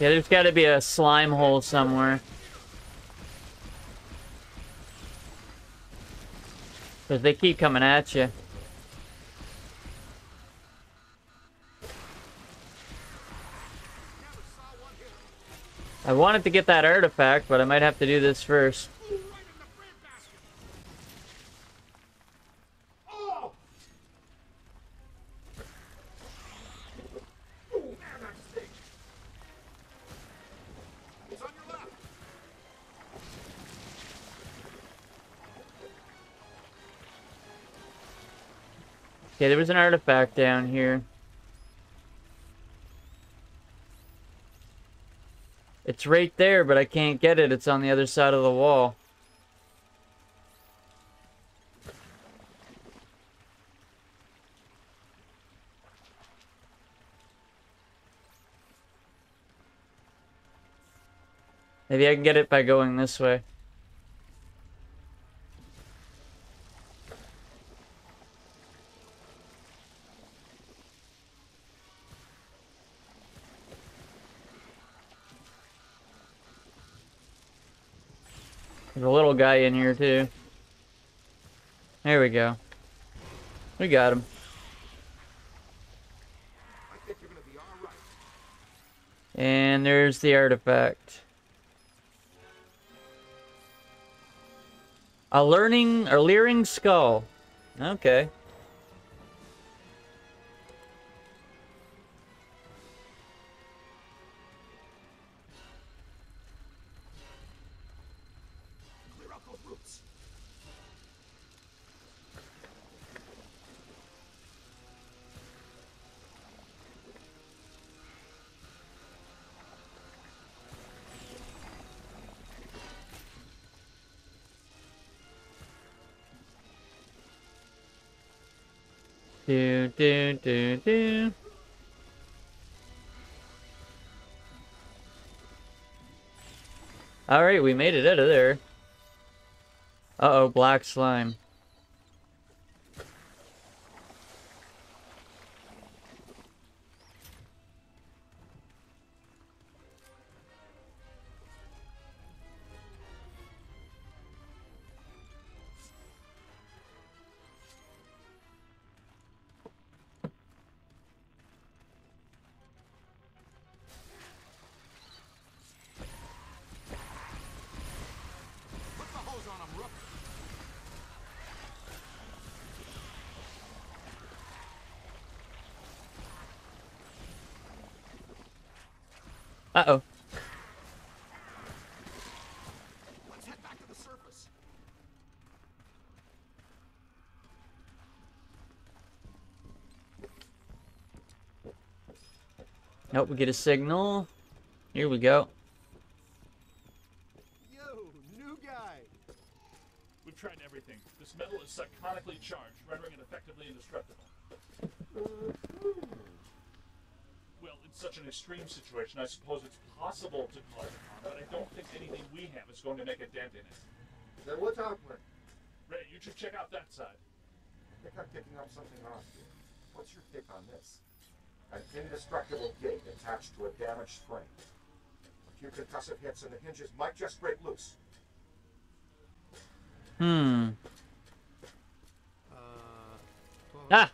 Yeah, there's got to be a slime hole somewhere. Because they keep coming at you. I wanted to get that artifact, but I might have to do this first. Okay, there was an artifact down here. It's right there, but I can't get it. It's on the other side of the wall. Maybe I can get it by going this way. There's a little guy in here, too. There we go. We got him. I think you're gonna be all right. And there's the artifact. A leering skull. Okay. Do. Alright, we made it out of there. Uh-oh, black slime. Uh-oh. Let's head back to the surface. Nope, we get a signal. Here we go. Yo, new guy. We've tried everything. This metal is psychotically charged, rendering it effectively indestructible. Such an extreme situation, I suppose it's possible to cause it, but I don't think anything we have is going to make a dent in it. Then what's happening? Ray, you should check out that side. I think I'm picking up something off here. What's your pick on this? An indestructible gate attached to a damaged spring. A few concussive hits and the hinges might just break loose. Hmm. Ah!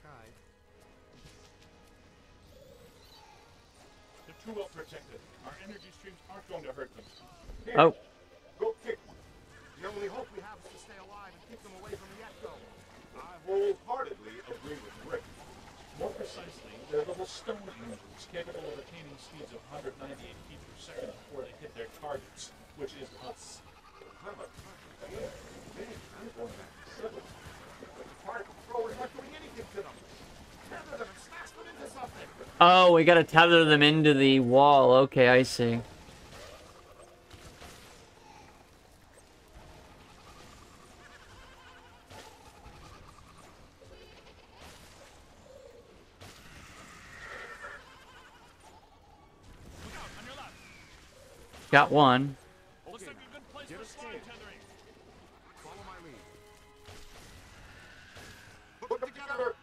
They're too well protected. Our energy streams aren't going to hurt them. Here, oh. Go kick them. The only hope we have is to stay alive and keep them away from the Ecto. I wholeheartedly agree with Rick. More precisely, they're little stone angels capable of attaining speeds of 198 feet per second before they hit their targets, which is us. Oh, we gotta tether them into the wall. Okay, I see. Got one. Looks like a good place for slide tethering. Follow my lead. Put them together.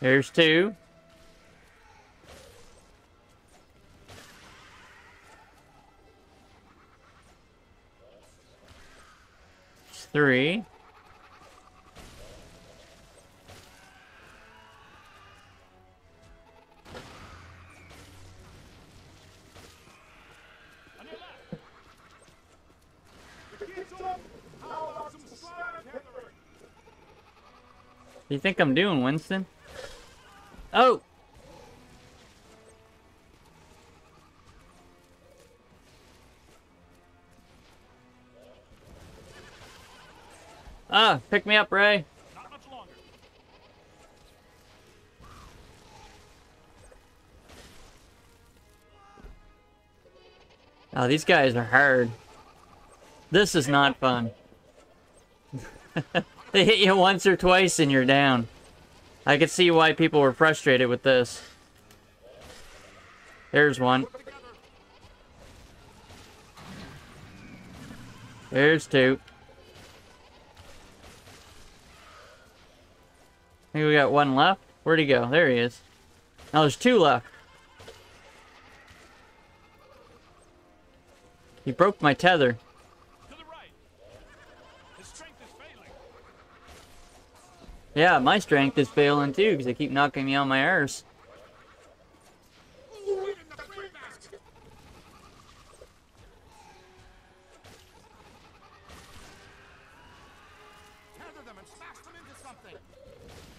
There's two. There's three. You think I'm doing, Winston? Oh! Ah, pick me up, Ray. Not much longer. Oh, these guys are hard. This is not fun. They hit you once or twice and you're down. I could see why people were frustrated with this. There's one. There's two. I think we got one left. Where'd he go? There he is. Now there's two left. He broke my tether. Yeah, my strength is failing too, because they keep knocking me on my arse.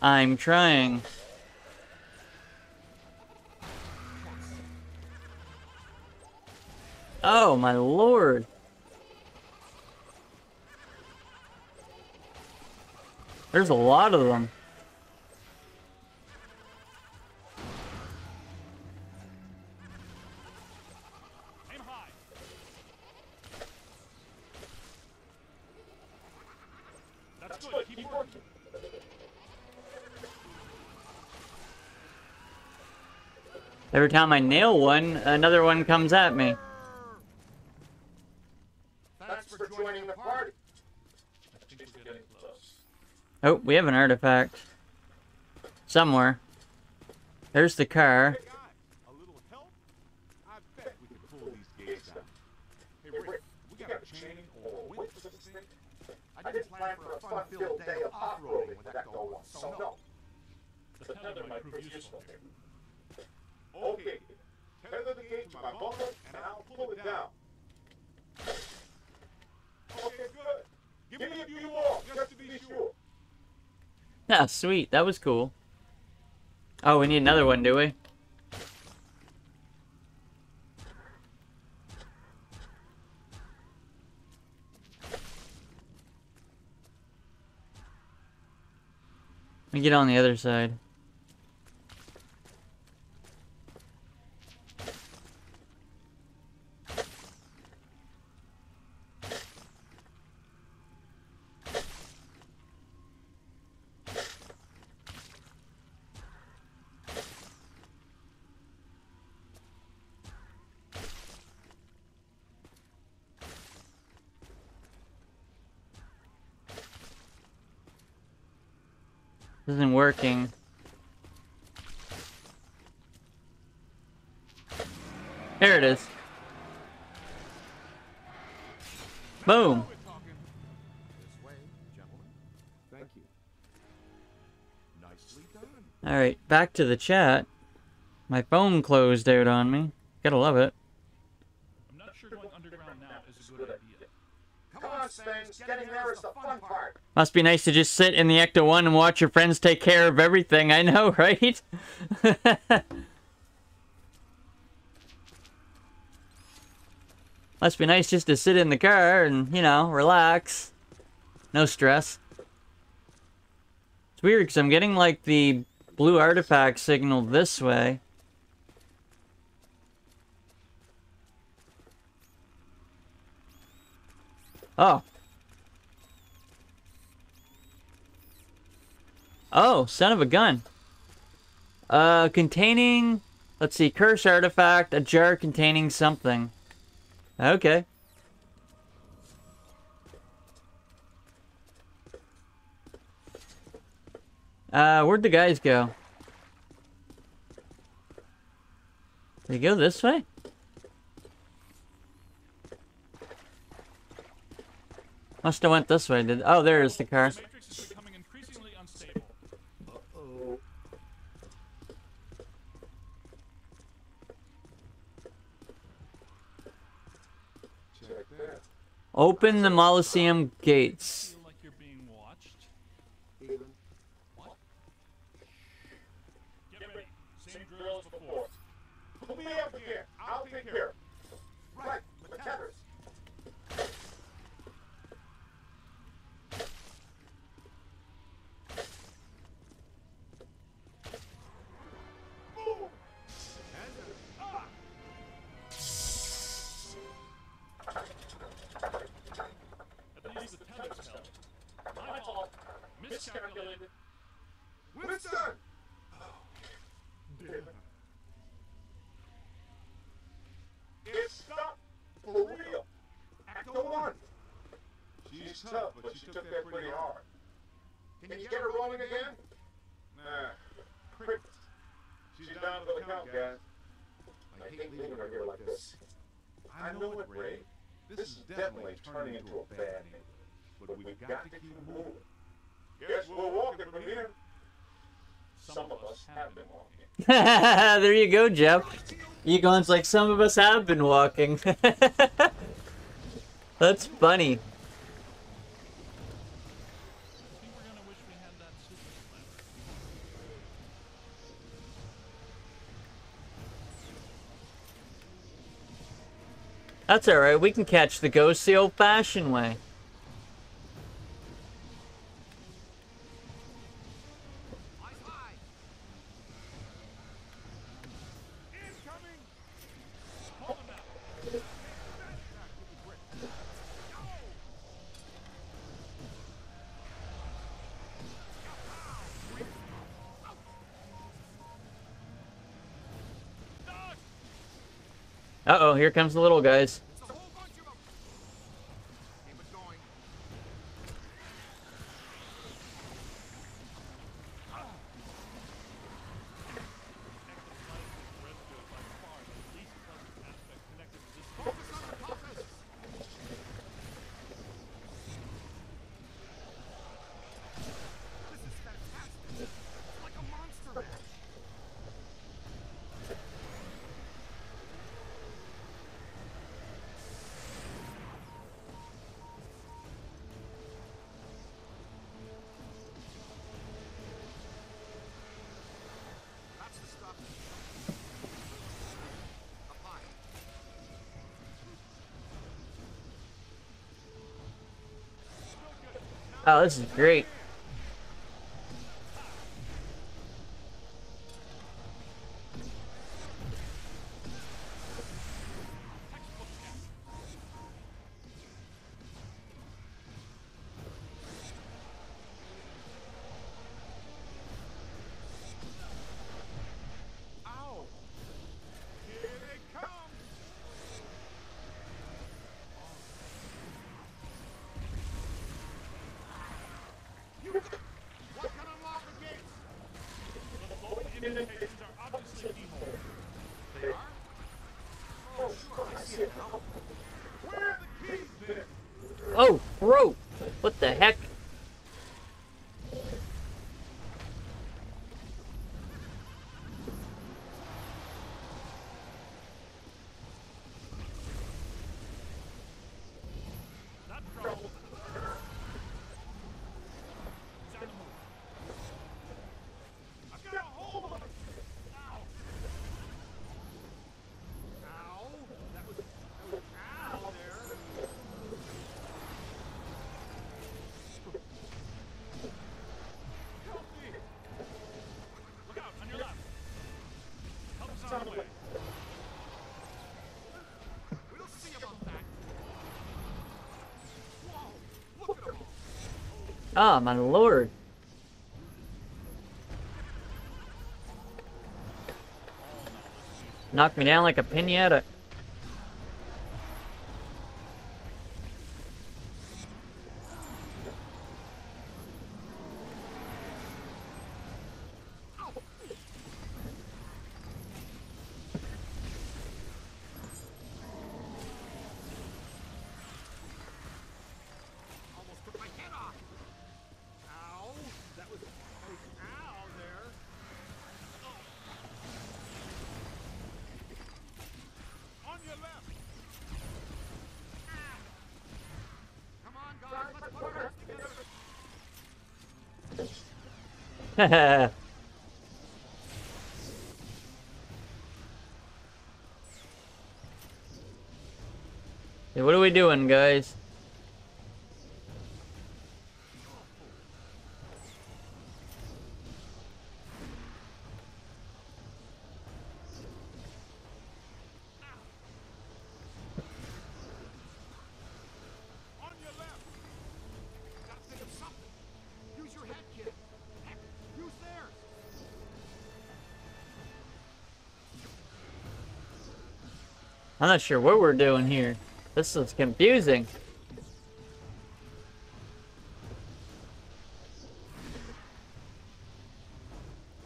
I'm trying. Oh, my lord. There's a lot of them. Aim high. That's good. Keep working. Every time I nail one, another one comes at me. Thanks for joining the party. Oh, we have an artifact. Somewhere. There's the car. Okay. Tether the gate to my bumper and I'll pull it down. Okay, good. Give me a few more, just to be sure. Ah, sweet. That was cool. Oh, we need another one, do we? Let me get on the other side. Isn't working. There it is. Boom. This way Alright, back to the chat. My phone closed out on me. Gotta love it. I'm not sure going underground now is a good idea. Come on, Spence, getting there is the fun part. Must be nice to just sit in the Ecto-1 and watch your friends take care of everything. I know, right? Must be nice just to sit in the car and, you know, relax. No stress. It's weird because I'm getting, like, the blue artifact signal this way. Oh. Oh, son of a gun. Containing... Let's see, curse artifact, a jar containing something. Okay. Where'd the guys go? They go this way? Must have went this way, did... Oh, there is the car. The Matrix is becoming increasingly unstable. Uh-oh. Open the Molosseum gates. Like you're being watched. What? Get ready. Same drills before. Pull me up here. I'll be here. Right. With tethers. Turning into a bad neighborhood, but we've got to keep moving. Guess we're walking from here. Some of us have been walking. There you go, Jeff. Egon's like, some of us have been walking. That's funny. That's alright, we can catch the ghosts the old-fashioned way. Uh-oh, here comes the little guys. Oh, this is great. Oh, bro! What the heck? Ah, my lord. Knocked me down like a pinata. Haha. Hey, what are we doing, guys? I'm not sure what we're doing here. This is confusing.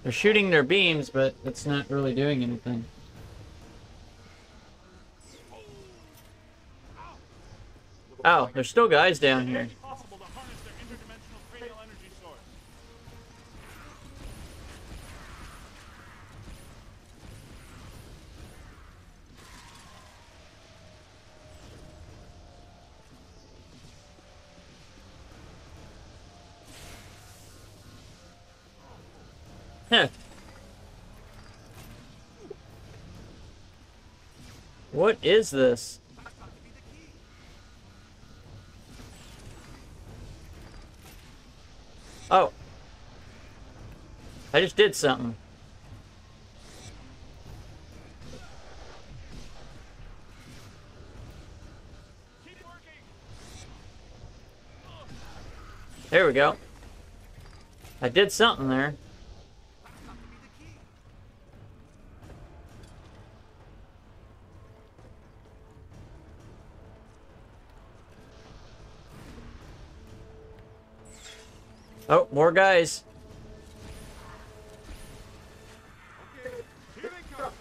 They're shooting their beams, but it's not really doing anything. Oh, there's still guys down here. What is this? Oh. I just did something. There we go. I did something there. Oh, more guys. Here they come.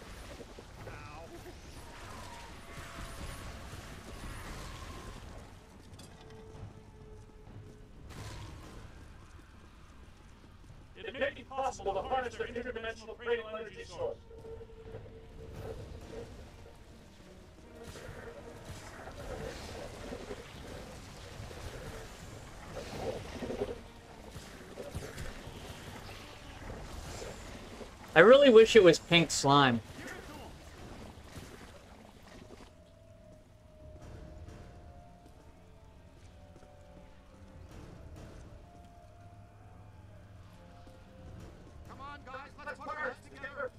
It may be possible to harness their interdimensional radial energy source. I really wish it was pink slime. Come on, guys, let's work together.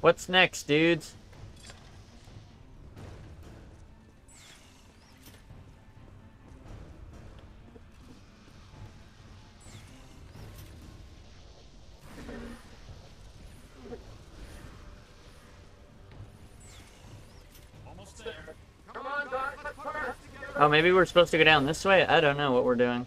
What's next, dudes? Oh, maybe we're supposed to go down this way? I don't know what we're doing.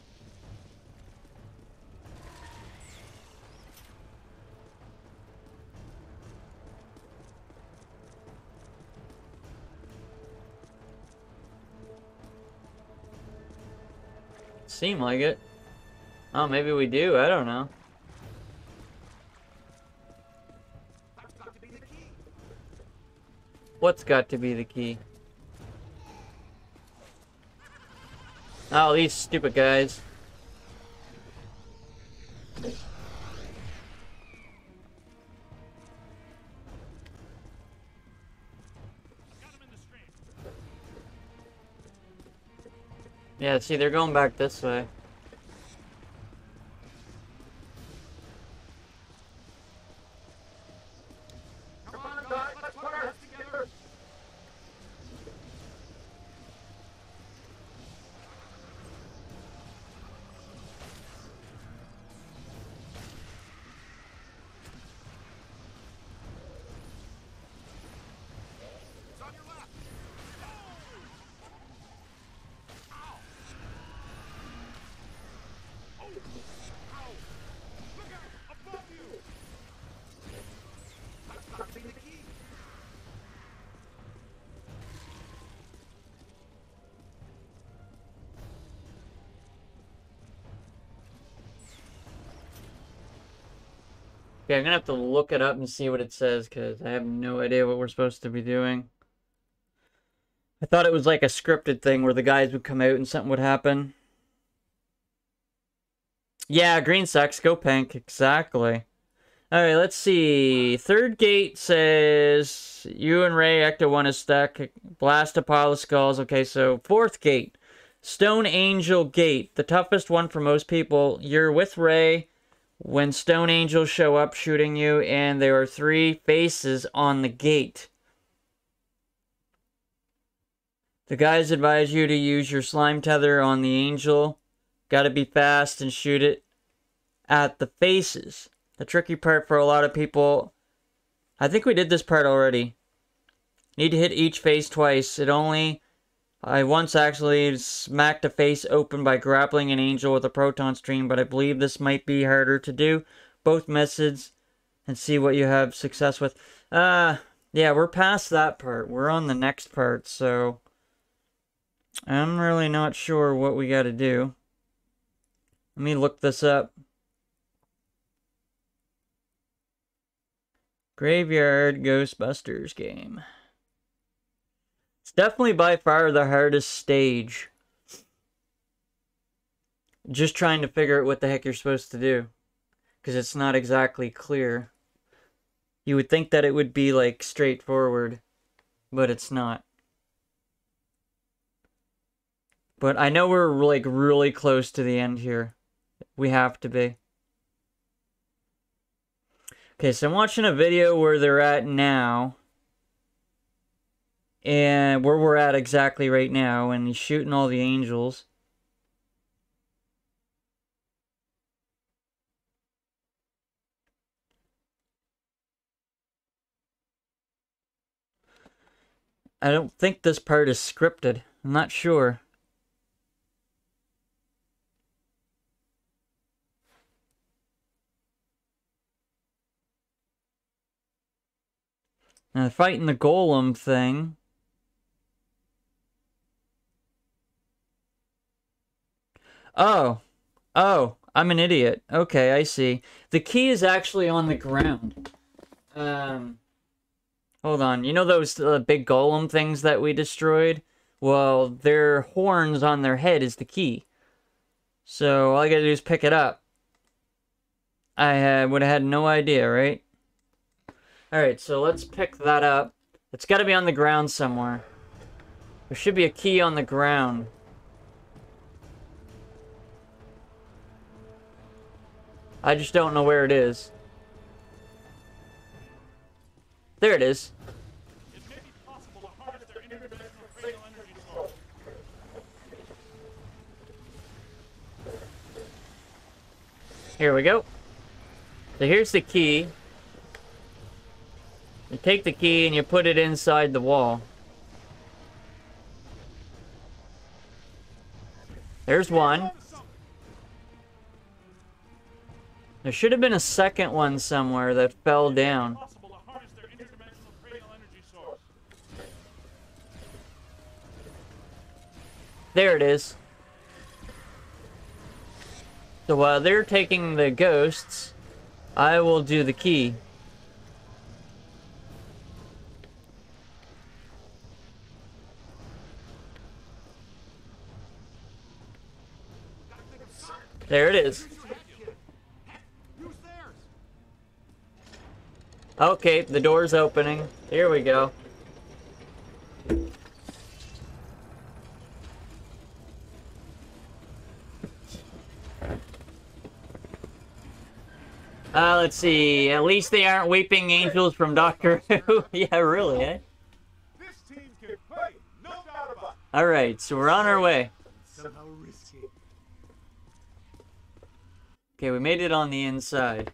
Seemed like it. Oh, maybe we do. I don't know. That's got to be the key. What's got to be the key? Oh, these stupid guys. Yeah, see, they're going back this way. Okay, I'm gonna have to look it up and see what it says, because I have no idea what we're supposed to be doing. I thought it was like a scripted thing where the guys would come out and something would happen. Yeah, green sucks. Go pink. Exactly. Alright, let's see. Third Gate says, you and Ray, Ecto-1 is stuck. Blast a pile of skulls. Okay, so Fourth Gate. Stone Angel Gate. The toughest one for most people. You're with Ray when Stone Angels show up shooting you, and there are three faces on the gate. The guys advise you to use your slime tether on the angel. Gotta be fast and shoot it at the faces. The tricky part for a lot of people... I think we did this part already. Need to hit each face twice. It only... I once actually smacked a face open by grappling an angel with a proton stream, but I believe this might be harder to do. Both methods, and see what you have success with. Yeah, we're past that part. We're on the next part, so... I'm really not sure what we gotta do. Let me look this up. Graveyard Ghostbusters game. It's definitely by far the hardest stage. Just trying to figure out what the heck you're supposed to do, because it's not exactly clear. You would think that it would be like straightforward, but it's not. But I know we're like really close to the end here. We have to be. Okay, so I'm watching a video where they're at now. And where we're at exactly right now. And he's shooting all the angels. I don't think this part is scripted. I'm not sure. Now, fighting the golem thing. Oh, I'm an idiot. Okay, I see. The key is actually on the ground. Hold on. You know those big golem things that we destroyed? Well, their horns on their head is the key. So, all I gotta do is pick it up. I would have had no idea, right? Alright, so let's pick that up. It's got to be on the ground somewhere. There should be a key on the ground. I just don't know where it is. There it is. It may be possible to harness their interdimensional cranial energy tomorrow. Here we go. So here's the key. You take the key and you put it inside the wall. There's one. There should have been a second one somewhere that fell down. There it is. So while they're taking the ghosts, I will do the key. There it is. Okay, the door's opening. Here we go. Let's see. At least they aren't weeping angels from Doctor Who. Yeah, really, eh? Alright, so we're on our way. Okay, we made it on the inside.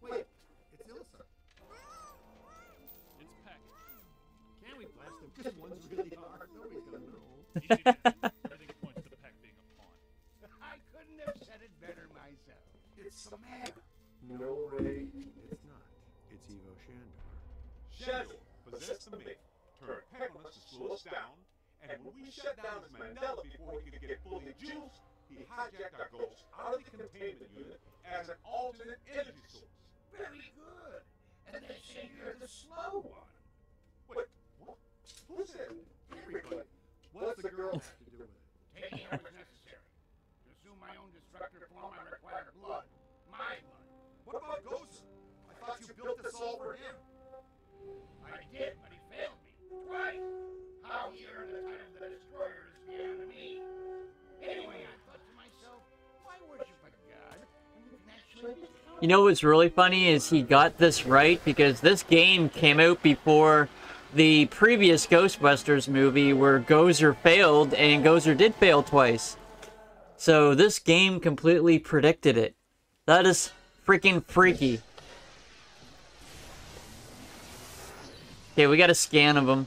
Wait, it's Alyssa. It's Peck. Can we blast them? Because one's really hard. Nobody's gonna know. Everything points to Peck being a pawn. I couldn't have said it better myself. It's the man. No way. It's not. It's Ivo Shandor. Shandor, possess the mate. Turn Peck on us to slow us down. And when we shut down his Mandela before he could get fully juiced, he hijacked our ghosts out of the containment unit as an alternate energy source. Very good. And they say you're the slow one. Wait, what? Listen, everybody, what's the girl have to do with it? Taking her was necessary. To assume my own destructive form, I required blood. My blood. What about Gozer? I thought you built this all for him. I did, but he failed me. Twice. How he earned the title of the Destroyer is beyond me. Anyway, I thought to myself, why worship a god? You know what's really funny is he got this right because this game came out before the previous Ghostbusters movie where Gozer failed, and Gozer did fail twice. So this game completely predicted it. That is freaking freaky. Okay, we got a scan of him.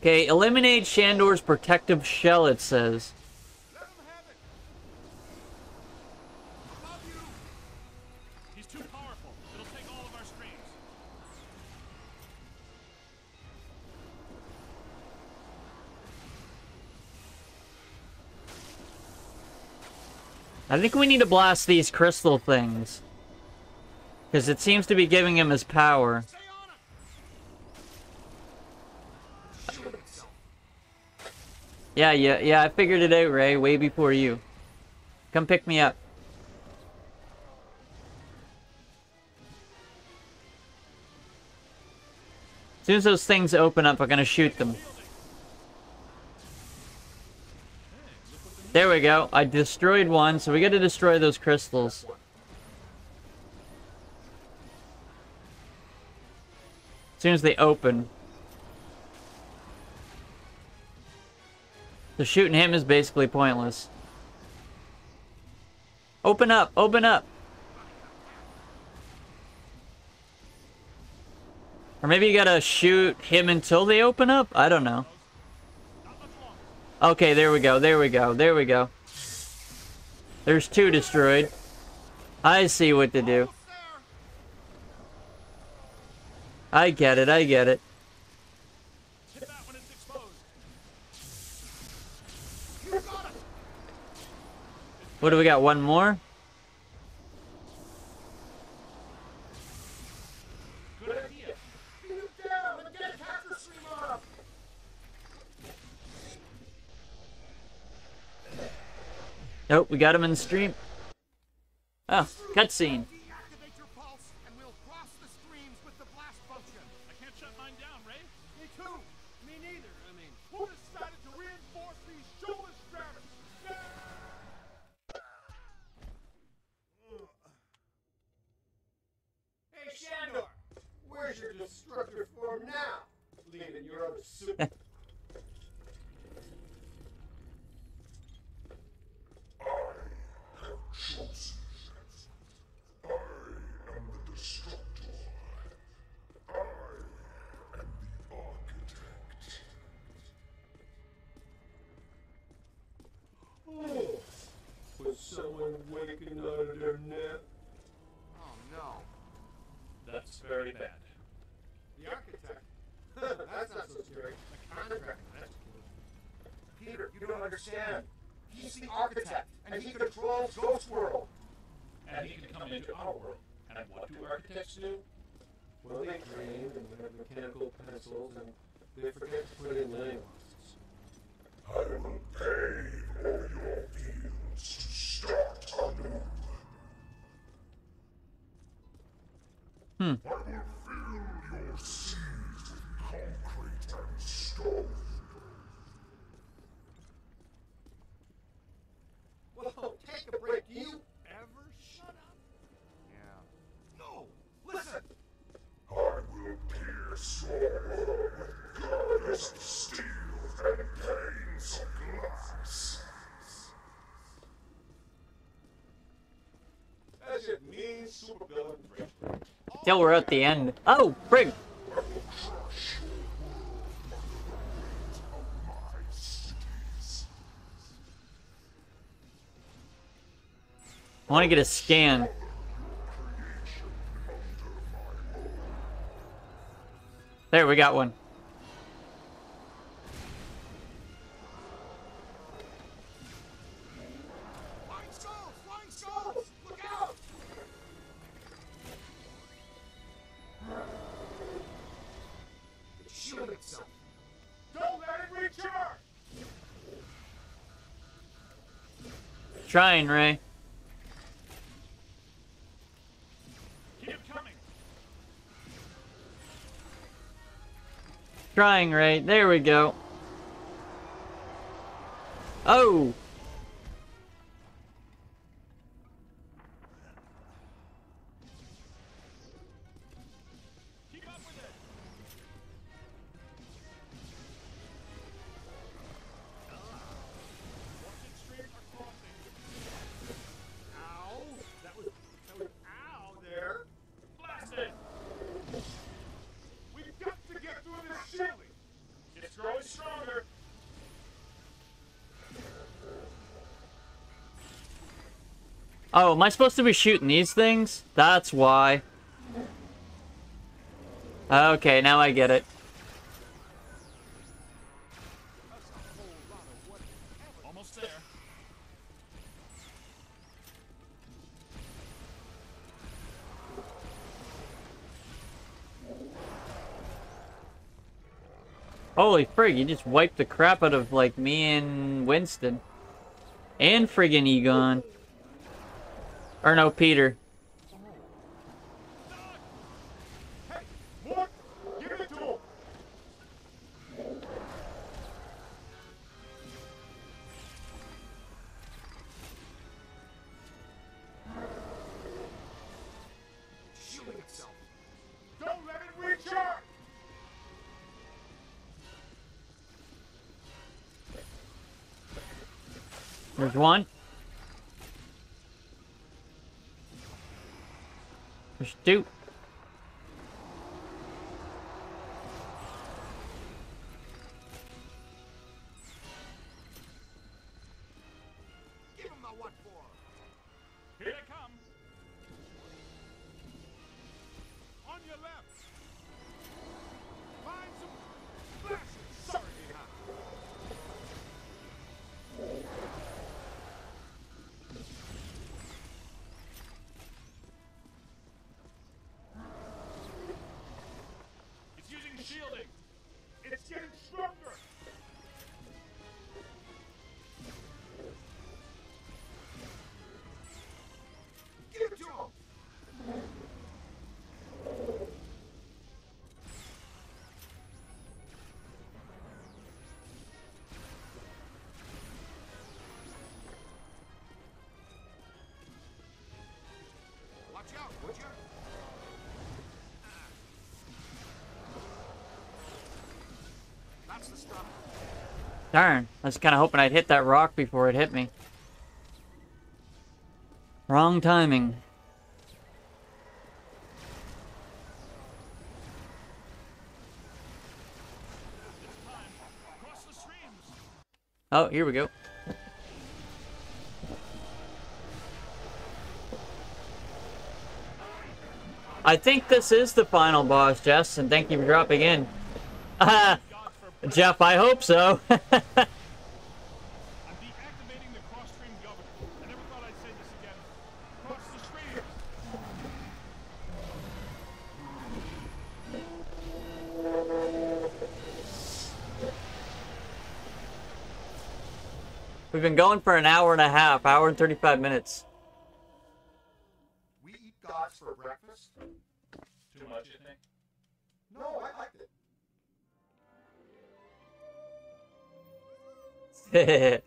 Okay, eliminate Shandor's protective shell, it says. Let him have it. I love you. He's too powerful. It'll take all of our strings. I think we need to blast these crystal things, because it seems to be giving him his power. Yeah, I figured it out, Ray, way before you. Come pick me up. As soon as those things open up, I'm gonna shoot them. There we go. I destroyed one, so we gotta destroy those crystals. As soon as they open. So shooting him is basically pointless. Open up! Open up! Or maybe you gotta shoot him until they open up? I don't know. Okay, there we go, there we go, there we go. There's two destroyed. I see what to do. I get it, I get it. What do we got? One more? Good idea. Get him down and get a capture stream up. Nope, we got him in the stream. Oh, cutscene. Deactivate your pulse and we'll cross the streams with the blast function. I can't shut mine down, Ray. Me too. Me neither. I mean, who decided to reinforce these shoulder straps? Shandor, where's your destructor form now? Leaving your other suit. I have chosen. I am the destructor. I am the architect. Oh, was someone waking out of their nap? Oh no. That's very bad. The architect? That's not so straight. The contract. Peter, you don't understand. He's the architect, and he controls Ghost World. And he can come into our world. And what do architects do? Well, they dream and they have mechanical pencils, and they forget to put in languages. I will pave all your fields to start anew. Hmm. I will fill your seas with concrete and stone. Whoa, take a break. Do you ever shut up? Yeah. No, listen. I will pierce your world with goddess steel and panes of glass. That's it, mean supervillain French. Till we're at the end. Oh, frig! I want to get a scan. There, we got one. Trying, Ray. Trying, Ray. There we go. Oh! Oh, am I supposed to be shooting these things? That's why. Okay, now I get it. Almost there. Holy frig, you just wiped the crap out of, like, me and Winston. And friggin' Egon. Or no, Peter. Hey, Mort, give it to him. Shielding itself. Don't let it reach out. There's one. There's two. Give him the what for. Here it comes. On your left. Find some flashes. Sorry. Watch out, would you? That's the stuff. Darn, I was kind of hoping I'd hit that rock before it hit me. Wrong timing. Oh, here we go. I think this is the final boss, Jess, and thank you for dropping in. Jeff, I hope so. I'm deactivating the cross-stream governor. I never thought I'd say this again. Cross the streams. We've been going for an hour and a half, hour and 35 minutes. We eat gods for breakfast. Too much, you think? No, I liked it. I've got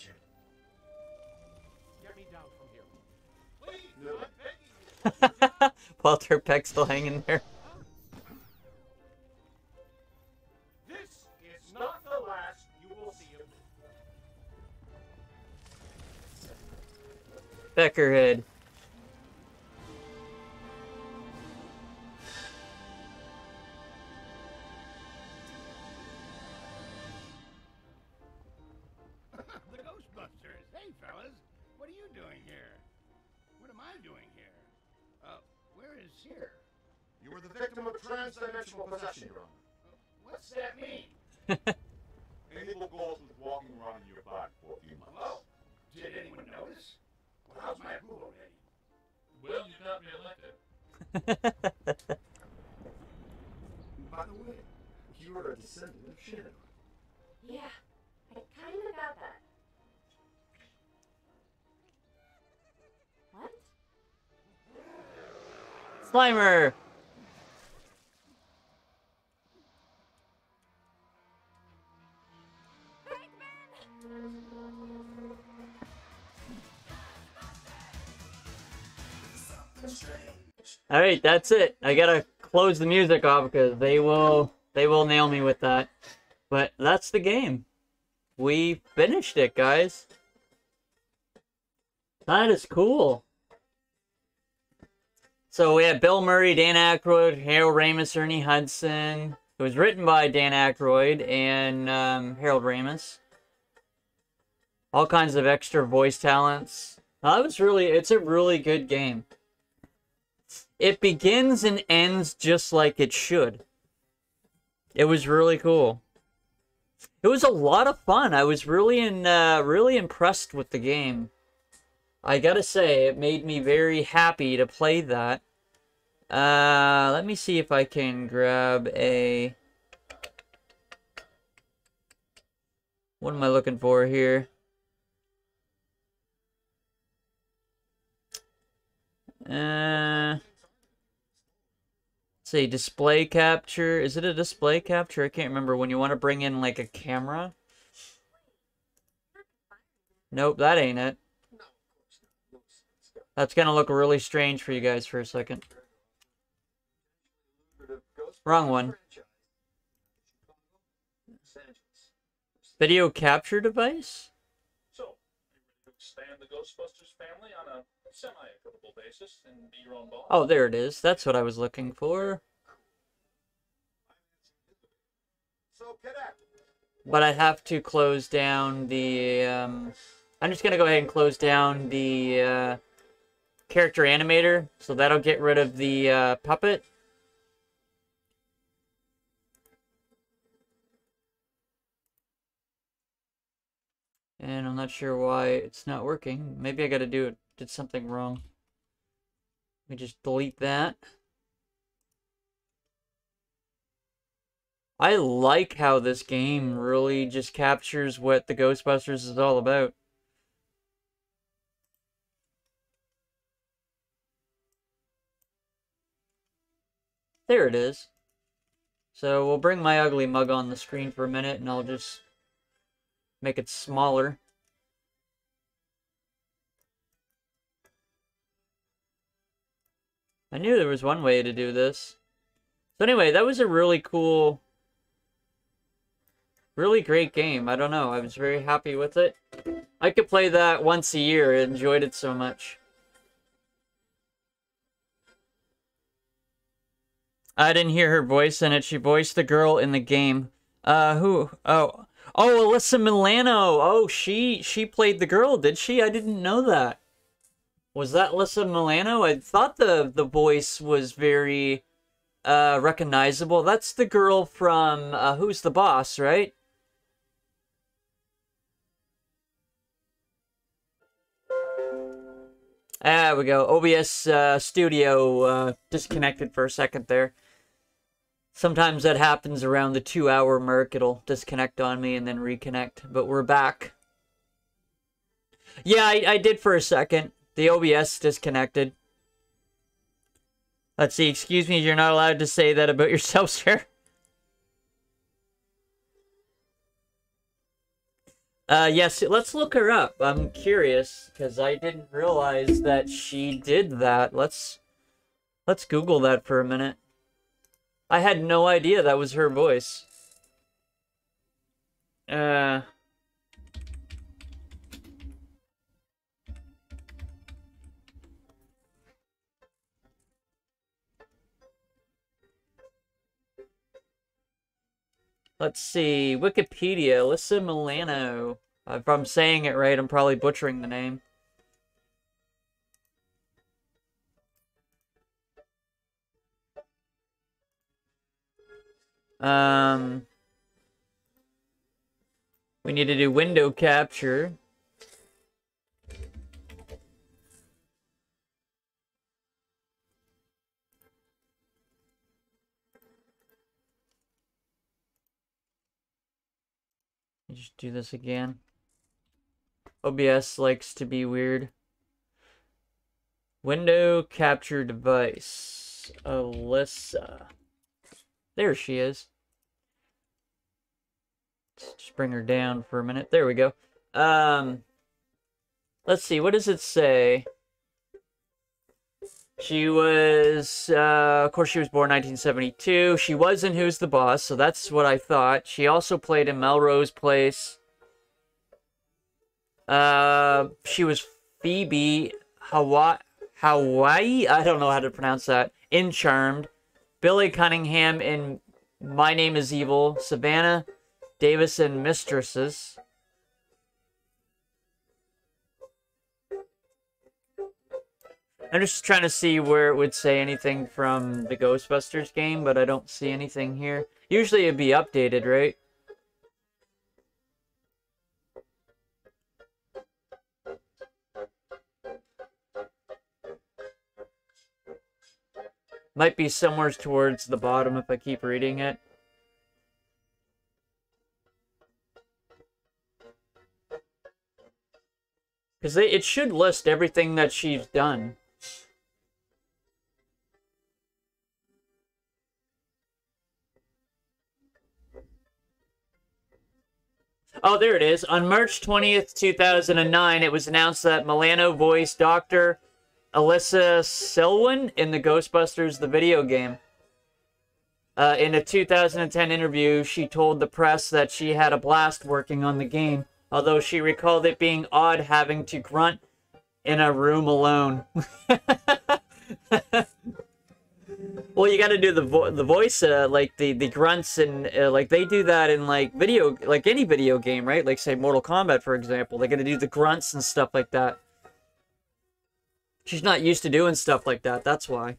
you. Get me down from here. Please, no, I'm begging you. Walter Peck's still hanging there. This is not the last you will see him. Beckerhead. Transdimensional possession, Your Honor. What's that mean? An evil ghost was walking around in your body for a few months. Well, did anyone notice? Well, how's my rule already? Well, you got me elected. By the way, you are a descendant of Shannon. Yeah, I disclaimer. All right, that's it. I gotta close the music off because they will nail me with that. But that's the game. We finished it, guys. That is cool. So we have Bill Murray, Dan Aykroyd, Harold Ramis, Ernie Hudson. It was written by Dan Aykroyd and Harold Ramis. All kinds of extra voice talents. That was really, it's a really good game. It begins and ends just like it should. It was really cool. It was a lot of fun. I was really really impressed with the game. I gotta say, it made me very happy to play that. Let me see if I can grab a... What am I looking for here? Let's see, display capture. Is it a display capture? I can't remember. When you want to bring in, like, a camera? Nope, that ain't it. That's going to look really strange for you guys for a second. Wrong one. Video capture device? So, you expand the Ghostbusters family on a semi-equitable basis and be your own boss. Oh, there it is. That's what I was looking for. But I have to close down the... I'm just going to go ahead and close down the... character animator, so that'll get rid of the puppet. And I'm not sure why it's not working. Maybe I gotta do it. Did something wrong. Let me just delete that. I like how this game really just captures what the Ghostbusters is all about. There it is. So we'll bring my ugly mug on the screen for a minute and I'll just make it smaller. I knew there was one way to do this. So anyway, that was a really cool, really great game. I don't know. I was very happy with it. I could play that once a year. I enjoyed it so much. I didn't hear her voice in it. She voiced the girl in the game. Who? Oh, Alyssa Milano. Oh, she played the girl, did she? I didn't know that. Was that Alyssa Milano? I thought the voice was very recognizable. That's the girl from Who's the Boss, right? There we go. OBS Studio disconnected for a second there. Sometimes that happens around the 2-hour mark. It'll disconnect on me and then reconnect. But we're back. Yeah, I did for a second. The OBS disconnected. Let's see. Excuse me, you're not allowed to say that about yourself, sir. Yes, let's look her up. I'm curious, because I didn't realize that she did that. Let's Google that for a minute. I had no idea that was her voice. Let's see. Wikipedia. Alyssa Milano. If I'm saying it right, I'm probably butchering the name. We need to do window capture. Just do this again. OBS likes to be weird. Window capture device. is Alyssa. There she is. Let's just bring her down for a minute. There we go. Let's see. What does it say? She was, of course, she was born 1972. She was in Who's the Boss, so that's what I thought. She also played in Melrose Place. She was Phoebe Hawaii? I don't know how to pronounce that. In Charmed. Billy Cunningham in My Name is Evil. Savannah Davis in Mistresses. I'm just trying to see where it would say anything from the Ghostbusters game, but I don't see anything here. Usually it'd be updated, right? Might be somewhere towards the bottom if I keep reading it. Because it should list everything that she's done. Oh, there it is. On March 20th, 2009, it was announced that Milano voiced Dr. Alyssa Selwyn in the Ghostbusters the video game. In a 2010 interview, she told the press that she had a blast working on the game, although she recalled it being odd having to grunt in a room alone. Well, you got to do the voice, like the grunts, and like they do that in like any video game, right? Like say Mortal Kombat, for example, they got to do the grunts and stuff like that. She's not used to doing stuff like that. That's why.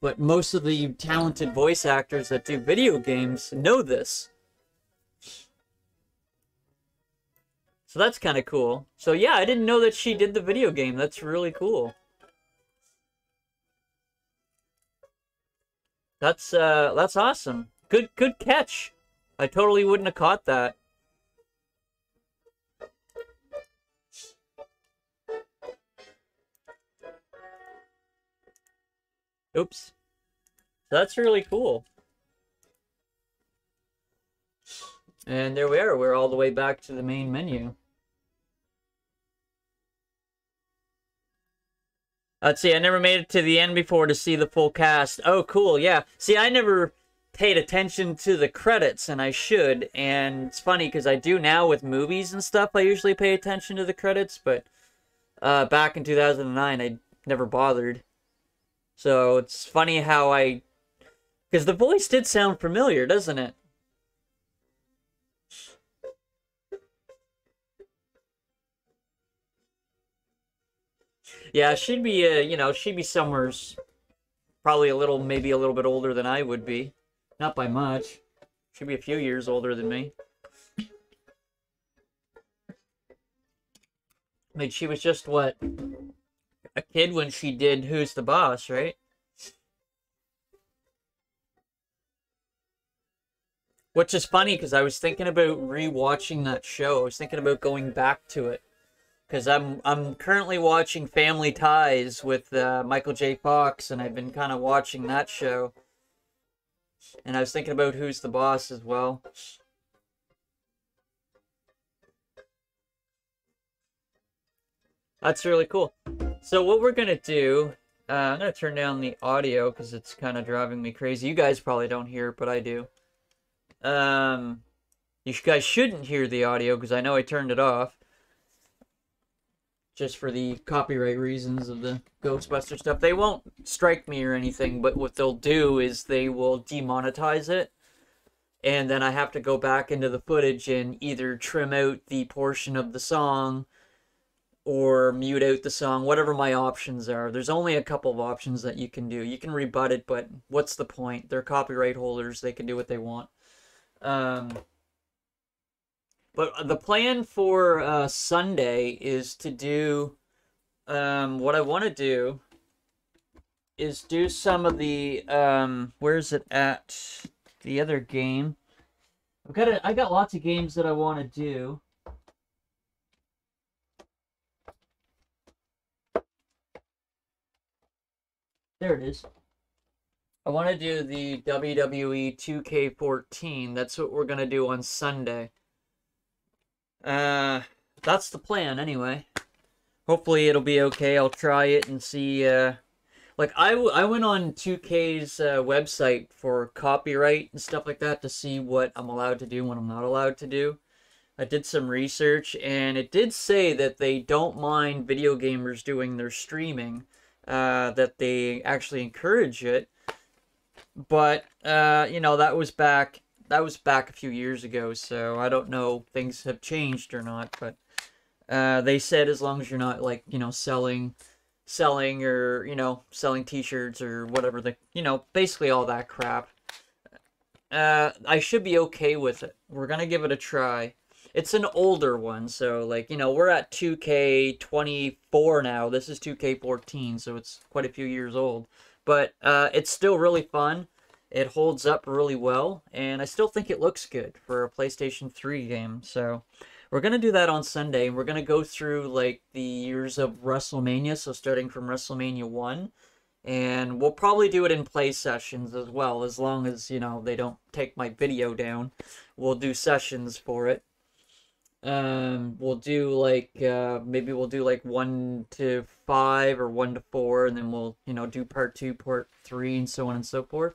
But most of the talented voice actors that do video games know this. So that's kind of cool. So yeah, I didn't know that she did the video game. That's really cool. That's awesome. Good catch. I totally wouldn't have caught that. Oops. That's really cool. And there we are. We're all the way back to the main menu. Let's see, I never made it to the end before to see the full cast. Oh, cool, yeah. See, I never paid attention to the credits, and I should. And it's funny, because I do now with movies and stuff. I usually pay attention to the credits, but back in 2009, I never bothered. So it's funny how I... Because the voice did sound familiar, doesn't it? Yeah, she'd be, you know, she'd be somewhere's probably a little, maybe a little bit older than I would be. Not by much. She'd be a few years older than me. I mean, she was just, what, a kid when she did Who's the Boss, right? Which is funny, because I was thinking about re-watching that show. I was thinking about going back to it. Because I'm currently watching Family Ties with Michael J. Fox, and I've been kind of watching that show. And I was thinking about Who's the Boss as well. That's really cool. So what we're going to do, I'm going to turn down the audio because it's kind of driving me crazy. You guys probably don't hear it, but I do. You guys shouldn't hear the audio because I know I turned it off. Just for the copyright reasons of the Ghostbuster stuff. They won't strike me or anything, but what they'll do is they will demonetize it. And then I have to go back into the footage and either trim out the portion of the song or mute out the song, whatever my options are. There's only a couple of options that you can do. You can rebut it, but what's the point? They're copyright holders. They can do what they want. But the plan for Sunday is to do, what I want to do is do some of the, where is it at? The other game. I got lots of games that I want to do. There it is. I want to do the WWE 2K14. That's what we're going to do on Sunday. That's the plan, anyway. Hopefully it'll be okay. I'll try it and see. Like, I went on 2K's website for copyright and stuff like that to see what I'm allowed to do, what I'm not allowed to do. I did some research, and it did say that they don't mind video gamers doing their streaming, that they actually encourage it. But, you know, that was back a few years ago, so I don't know if things have changed or not, but they said as long as you're not, like, you know, selling or, you know, selling t-shirts or whatever, the, you know, basically all that crap. I should be okay with it. We're gonna give it a try. It's an older one, so, like, you know, we're at 2K24 now. This is 2K14, so it's quite a few years old. But it's still really fun. It holds up really well, and I still think it looks good for a PlayStation 3 game. So we're going to do that on Sunday, and we're going to go through, like, the years of WrestleMania, so starting from WrestleMania 1. And we'll probably do it in play sessions as well, as long as, you know, they don't take my video down. We'll do sessions for it. We'll do, like, maybe we'll do, like, 1 to 5 or 1 to 4, and then we'll, you know, do part 2, part 3, and so on and so forth.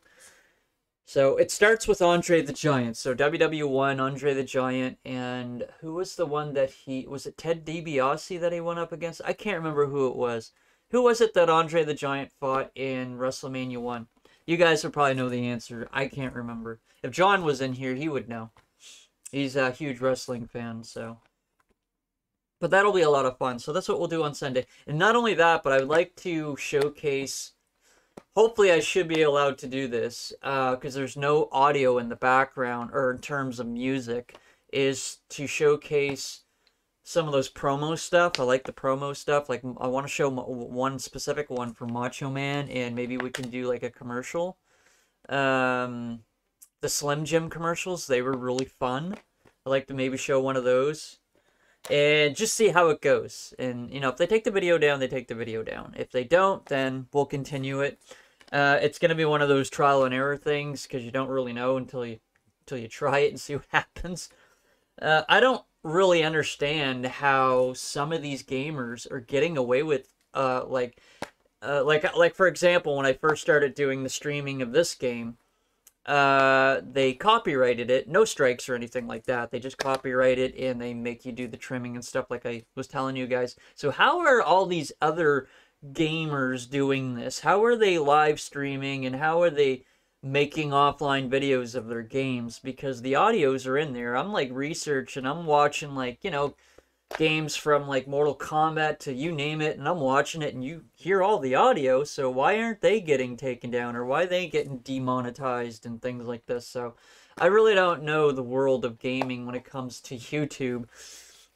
So it starts with Andre the Giant. So WW1, Andre the Giant, and who was the one that he... Was it Ted DiBiase that he went up against? I can't remember who it was. Who was it that Andre the Giant fought in WrestleMania 1? You guys would probably know the answer. I can't remember. If John was in here, he would know. He's a huge wrestling fan, so... But that'll be a lot of fun. So that's what we'll do on Sunday. And not only that, but I would like to showcase... Hopefully I should be allowed to do this, because there's no audio in the background, or in terms of music, is to showcase some of those promo stuff. I like the promo stuff. Like, I want to show one specific one for Macho Man, and maybe we can do, like, a commercial. The Slim Jim commercials, they were really fun. I'd like to maybe show one of those. And just see how it goes. And, you know, if they take the video down, they take the video down. If they don't, then we'll continue it. It's going to be one of those trial and error things, because you don't really know until you try it and see what happens. I don't really understand how some of these gamers are getting away with, like for example, when I first started doing the streaming of this game, they copyrighted it. No strikes or anything like that. They just copyright it, and they make you do the trimming and stuff, like I was telling you guys. So how are all these other gamers doing this? How are they live streaming, and how are they making offline videos of their games? Because the audios are in there. I'm, like, researching, I'm watching, like, you know, games from, like, Mortal Kombat to you name it, and I'm watching it, and you hear all the audio. So why aren't they getting taken down, or why are they getting demonetized and things like this? So I really don't know the world of gaming when it comes to YouTube.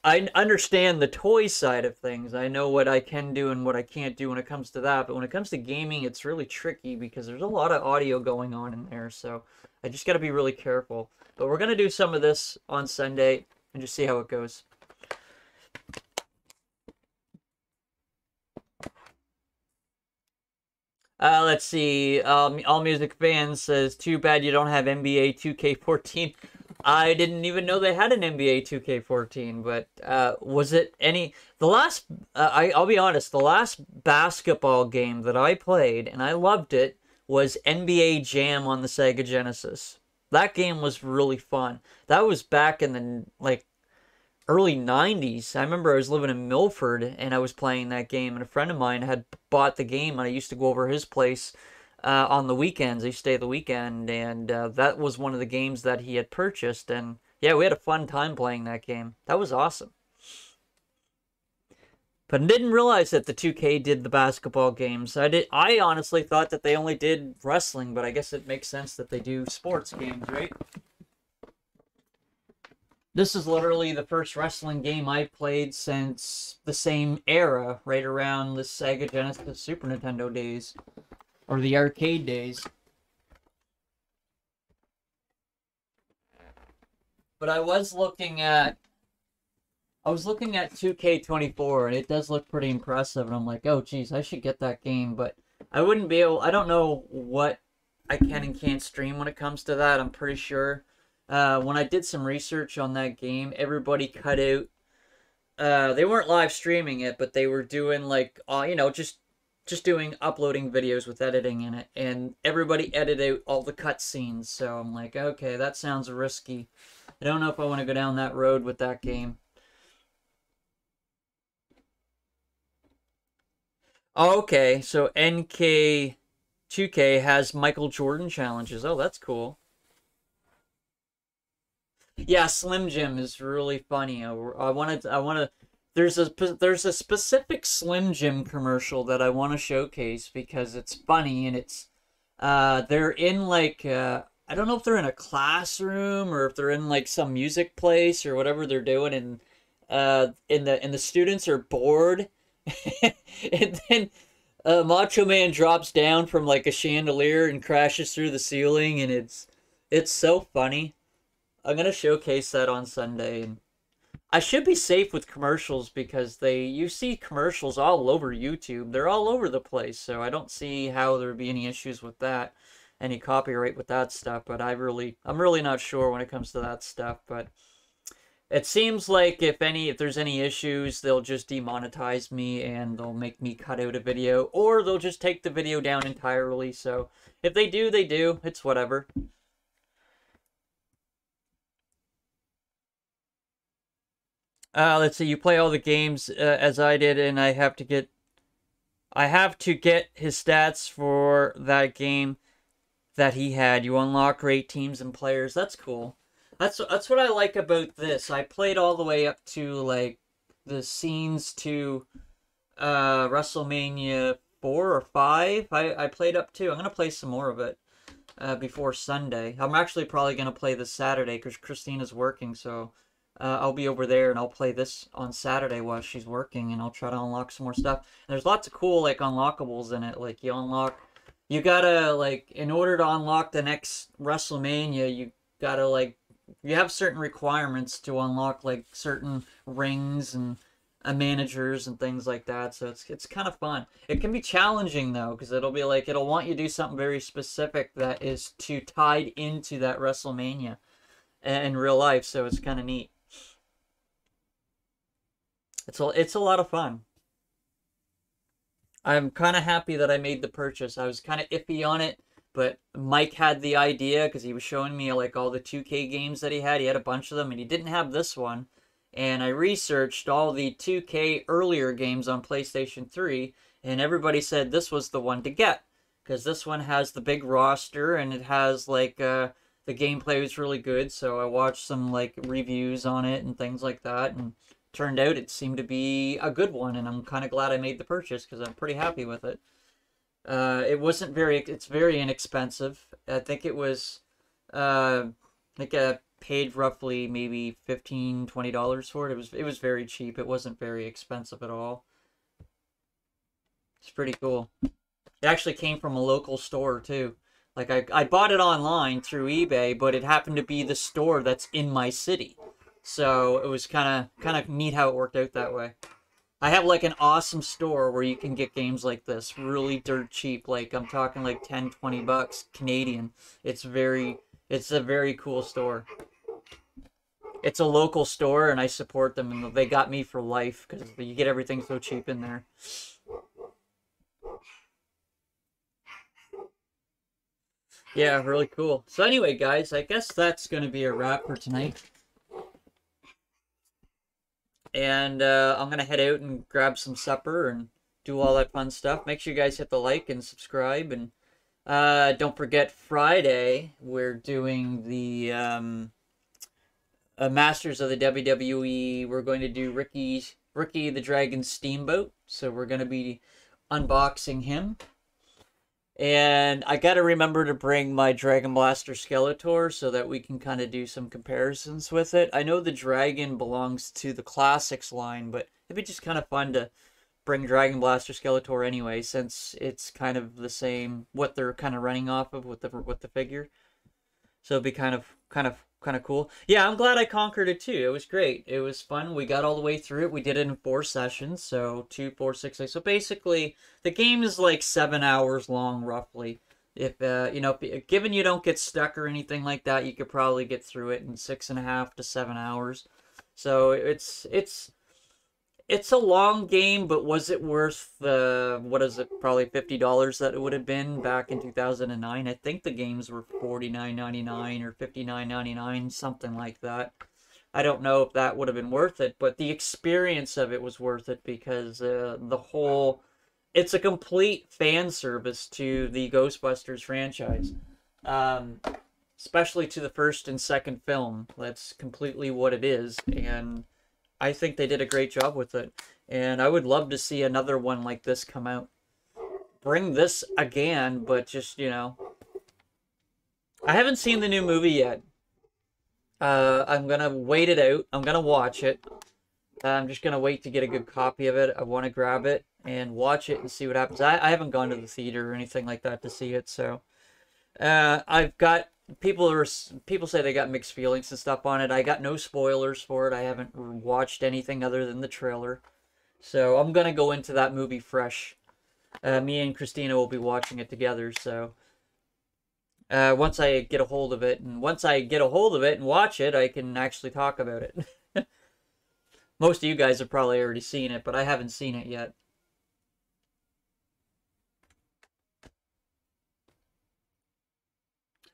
I understand the toy side of things. I know what I can do and what I can't do when it comes to that, but when it comes to gaming, it's really tricky, because there's a lot of audio going on in there, so I just got to be really careful. But we're going to do some of this on Sunday and just see how it goes. Let's see, All Music Fans says, too bad you don't have NBA 2K14. I didn't even know they had an NBA 2K14, but was it any... The last, I'll be honest, the last basketball game that I played, and I loved it, was NBA Jam on the Sega Genesis. That game was really fun. That was back in the, like, early 90s. I remember I was living in Milford, and I was playing that game, and a friend of mine had bought the game, and I used to go over his place on the weekends. I used to stay the weekend, and that was one of the games that he had purchased, and yeah, we had a fun time playing that game. That was awesome. But I didn't realize that the 2K did the basketball games. I honestly thought that they only did wrestling, but I guess it makes sense that they do sports games, right? This is literally the first wrestling game I've played since the same era, right around the Sega Genesis Super Nintendo days, or the arcade days. But I was looking at 2K24, and it does look pretty impressive, and I'm like, oh geez, I should get that game, but I wouldn't be able, I don't know what I can and can't stream when it comes to that, I'm pretty sure. When I did some research on that game, everybody cut out. They weren't live streaming it, but they were doing, like, you know, just doing uploading videos with editing in it. And everybody edited out all the cutscenes. So I'm like, okay, that sounds risky. I don't know if I want to go down that road with that game. Okay, so NK 2K has Michael Jordan challenges. Oh, that's cool. Yeah, Slim Jim is really funny. There's a specific Slim Jim commercial that I want to showcase because it's funny, and it's they're in, like, I don't know if they're in a classroom or if they're in, like, some music place or whatever they're doing, and the students are bored. And then Macho Man drops down from, like, a chandelier and crashes through the ceiling, and it's so funny. I'm gonna showcase that on Sunday. And I should be safe with commercials because you see commercials all over YouTube. They're all over the place, so I don't see how there'd be any issues with that, any copyright with that stuff. But I'm really not sure when it comes to that stuff, but it seems like if there's any issues, they'll just demonetize me and they'll make me cut out a video, or they'll just take the video down entirely. So if they do, they do. It's whatever. Let's see. You play all the games as I did, and I have to get his stats for that game that he had. You unlock great teams and players. That's cool. That's what I like about this. I played all the way up to, like, the scenes to WrestleMania 4 or 5. I played up to. I'm going to play some more of it before Sunday. I'm actually probably going to play this Saturday because Christina's working. So I'll be over there and I'll play this on Saturday while she's working. And I'll try to unlock some more stuff. And there's lots of cool, like, unlockables in it. Like, you unlock... You gotta, like... In order to unlock the next WrestleMania, you gotta, like... You have certain requirements to unlock, like, certain rings and managers and things like that. So it's kind of fun. It can be challenging, though, because it'll be like, it'll want you to do something very specific that is too tied into that WrestleMania in real life. So it's kind of neat. It's a lot of fun. I'm kind of happy that I made the purchase. I was kind of iffy on it. But Mike had the idea because he was showing me, like, all the 2K games that he had. He had a bunch of them, and he didn't have this one. And I researched all the 2K earlier games on PlayStation 3, and everybody said this was the one to get. Because this one has the big roster, and it has, like, the gameplay was really good. So I watched some, like, reviews on it and things like that. And turned out it seemed to be a good one, and I'm kind of glad I made the purchase because I'm pretty happy with it. It's very inexpensive. I think it was, I paid roughly maybe $15, $20 for it. It was very cheap. It wasn't very expensive at all. It's pretty cool. It actually came from a local store too. Like, I bought it online through eBay, but it happened to be the store that's in my city. So it was kind of neat how it worked out that way. I have, like, an awesome store where you can get games like this really dirt cheap. Like, I'm talking, like, 10, 20 bucks Canadian. It's a very cool store. It's a local store, and I support them, and they got me for life because you get everything so cheap in there. Yeah, really cool. So anyway, guys, I guess that's going to be a wrap for tonight. And I'm going to head out and grab some supper and do all that fun stuff. Make sure you guys hit the like and subscribe. And don't forget, Friday, we're doing the Masters of the WWE. We're going to do Ricky the Dragon Steamboat. So we're going to be unboxing him. And I got to remember to bring my Dragon Blaster Skeletor so that we can kind of do some comparisons with it. I know the Dragon belongs to the Classics line, but it'd be just kind of fun to bring Dragon Blaster Skeletor anyway, since it's kind of the same what they're kind of running off of with the figure. So it'd be kind of cool. Yeah, I'm glad I conquered it too. It was great. It was fun. We got all the way through it. We did it in 4 sessions, so 2, 4, 6, 8. So basically, the game is like 7 hours long, roughly. If you know, given you don't get stuck or anything like that, you could probably get through it in 6.5 to 7 hours. So it's a long game, but was it worth the what is it? Probably $50 that it would have been back in 2009. I think the games were $49.99 or $59.99, something like that. I don't know if that would have been worth it, but the experience of it was worth it because the whole. It's a complete fan service to the Ghostbusters franchise, especially to the first and second film. That's completely what it is, and I think they did a great job with it. And I would love to see another one like this come out. Bring this again, but just, you know... I haven't seen the new movie yet. I'm going to wait it out. I'm going to watch it. I'm just going to wait to get a good copy of it. I want to grab it and watch it and see what happens. I haven't gone to the theater or anything like that to see it, so... I've got... People say they got mixed feelings and stuff on it. I got no spoilers for it. I haven't watched anything other than the trailer. So I'm going to go into that movie fresh. Me and Christina will be watching it together, so... once I get a hold of it, and once I get a hold of it and watch it, I can actually talk about it. Most of you guys have probably already seen it, but I haven't seen it yet.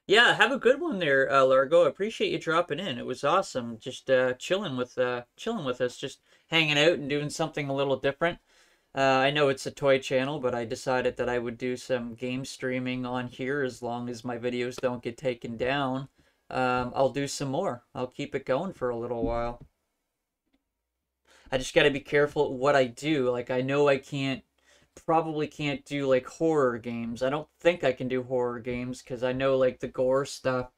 Yeah, have a good one there, Largo. I appreciate you dropping in. It was awesome, just chilling with us, just hanging out and doing something a little different. I know it's a toy channel, but I decided that I would do some game streaming on here as long as my videos don't get taken down. I'll do some more. I'll keep it going for a little while. I just got to be careful at what I do. Like, I know I can't. Probably can't do like horror games. I don't think I can do horror games because I know like the gore stuff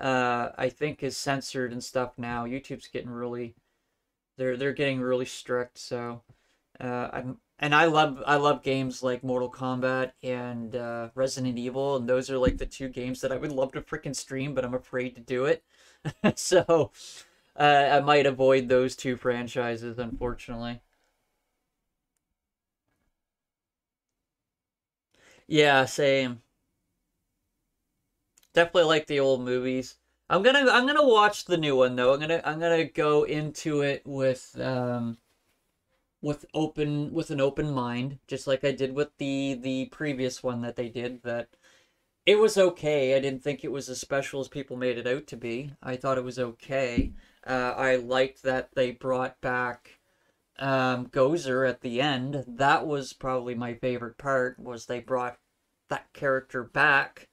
I think is censored and stuff now. YouTube's getting really they're getting really strict, so I love games like Mortal Kombat and Resident Evil, and those are like the two games that I would love to freaking stream, but I'm afraid to do it. So I might avoid those two franchises, unfortunately. Yeah, same. Definitely like the old movies. I'm gonna watch the new one though. I'm gonna go into it with an open mind, just like I did with the previous one that they did. That it was okay. I didn't think it was as special as people made it out to be. I thought it was okay. I liked that they brought back Gozer at the end. That was probably my favorite part, was they brought that character back.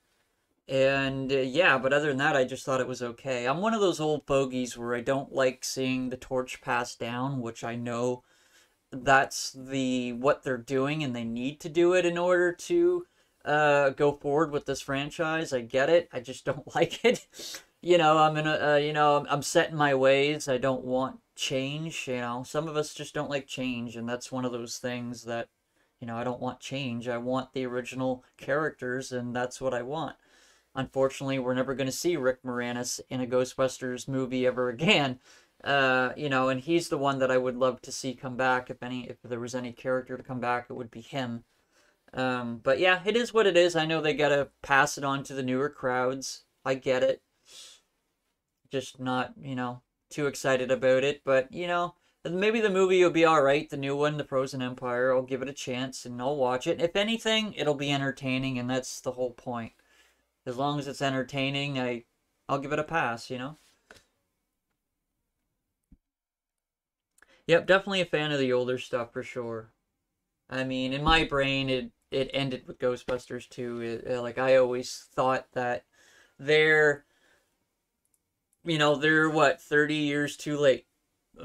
And yeah, but other than that, I just thought it was okay. I'm one of those old fogies where I don't like seeing the torch passed down, which I know that's what they're doing, and they need to do it in order to go forward with this franchise. I get it. I just don't like it. You know, I'm set in my ways. I don't want change. You know, some of us just don't like change, and that's one of those things that, you know, I don't want change. I want the original characters, and that's what I want. Unfortunately, we're never going to see Rick Moranis in a Ghostbusters movie ever again. You know, and he's the one that I would love to see come back. If there was any character to come back, it would be him. But yeah, it is what it is. I know they got to pass it on to the newer crowds. I get it. Just not, you know, too excited about it, but, you know, maybe the movie will be alright, the new one, The Frozen Empire. I'll give it a chance, and I'll watch it. If anything, it'll be entertaining, and that's the whole point. As long as it's entertaining, I'll give it a pass, you know? Yep, definitely a fan of the older stuff, for sure. I mean, in my brain, it ended with Ghostbusters 2. Like, I always thought that they're... You know, they're, what, 30 years too late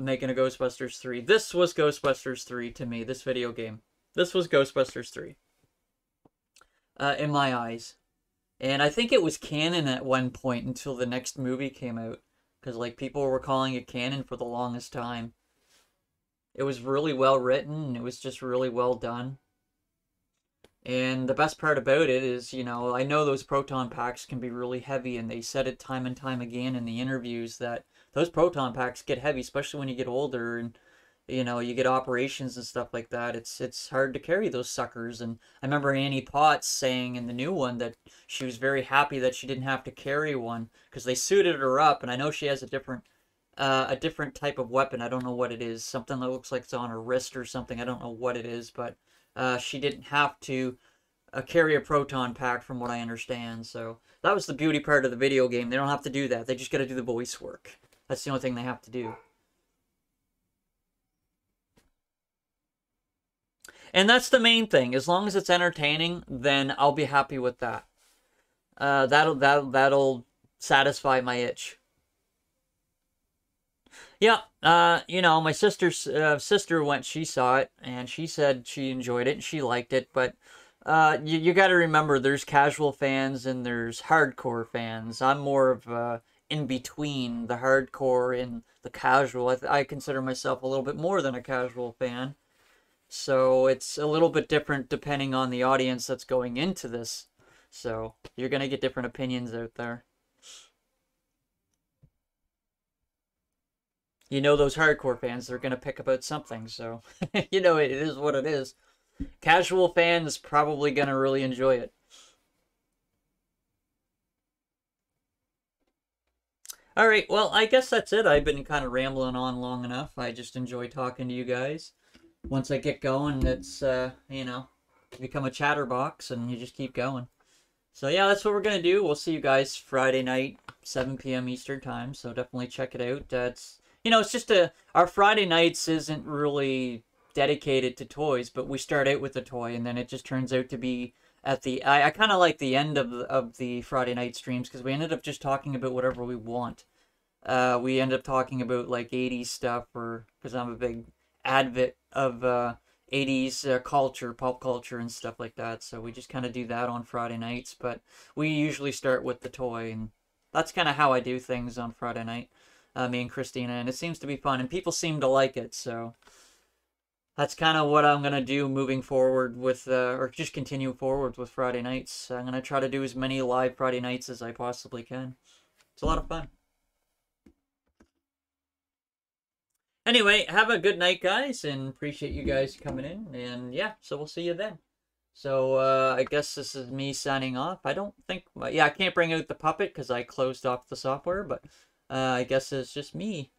making a Ghostbusters 3. This was Ghostbusters 3 to me, this video game. This was Ghostbusters 3. In my eyes. And I think it was canon at one point until the next movie came out. Because, like, people were calling it canon for the longest time. It was really well written. It was just really well done. And the best part about it is, you know, I know those proton packs can be really heavy, and they said it time and time again in the interviews that those proton packs get heavy, especially when you get older, and you know, you get operations and stuff like that. It's hard to carry those suckers. And I remember Annie Potts saying in the new one that she was very happy that she didn't have to carry one because they suited her up. And I know she has a different type of weapon. I don't know what it is. Something that looks like it's on her wrist or something. I don't know what it is, but she didn't have to carry a proton pack, from what I understand. So that was the beauty part of the video game. They don't have to do that. They just got to do the voice work. That's the only thing they have to do. And that's the main thing. As long as it's entertaining, then I'll be happy with that. That'll satisfy my itch. Yeah, you know, my sister's sister went. She saw it, and she said she enjoyed it and she liked it. But you got to remember, there's casual fans and there's hardcore fans. I'm more of in between the hardcore and the casual. I consider myself a little bit more than a casual fan. So it's a little bit different depending on the audience that's going into this. So you're going to get different opinions out there. You know those hardcore fans, they're going to pick about something. So, you know, it is what it is. Casual fan is probably going to really enjoy it. All right, well, I guess that's it. I've been kind of rambling on long enough. I just enjoy talking to you guys. Once I get going, it's, you know, become a chatterbox and you just keep going. So, yeah, that's what we're going to do. We'll see you guys Friday night, 7 p.m. Eastern time. So definitely check it out. It's, you know, it's just our Friday nights isn't really dedicated to toys, but we start out with a toy and then it just turns out to be at the, I kind of like the end of the Friday night streams because we ended up just talking about whatever we want. We end up talking about like 80s stuff, or because I'm a big advocate of 80s culture, pop culture and stuff like that. So we just kind of do that on Friday nights, but we usually start with the toy, and that's kind of how I do things on Friday night, me and Christina, and it seems to be fun and people seem to like it. So that's kind of what I'm going to do moving forward with, or just continue forward with Friday nights. I'm going to try to do as many live Friday nights as I possibly can. It's a lot of fun. Anyway, have a good night, guys, and appreciate you guys coming in. And yeah, so we'll see you then. So I guess this is me signing off. I don't think, yeah, I can't bring out the puppet because I closed off the software, but I guess it's just me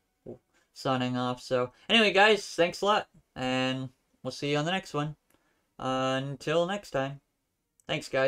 signing off. So anyway, guys, thanks a lot, and we'll see you on the next one. Until next time, thanks, guys.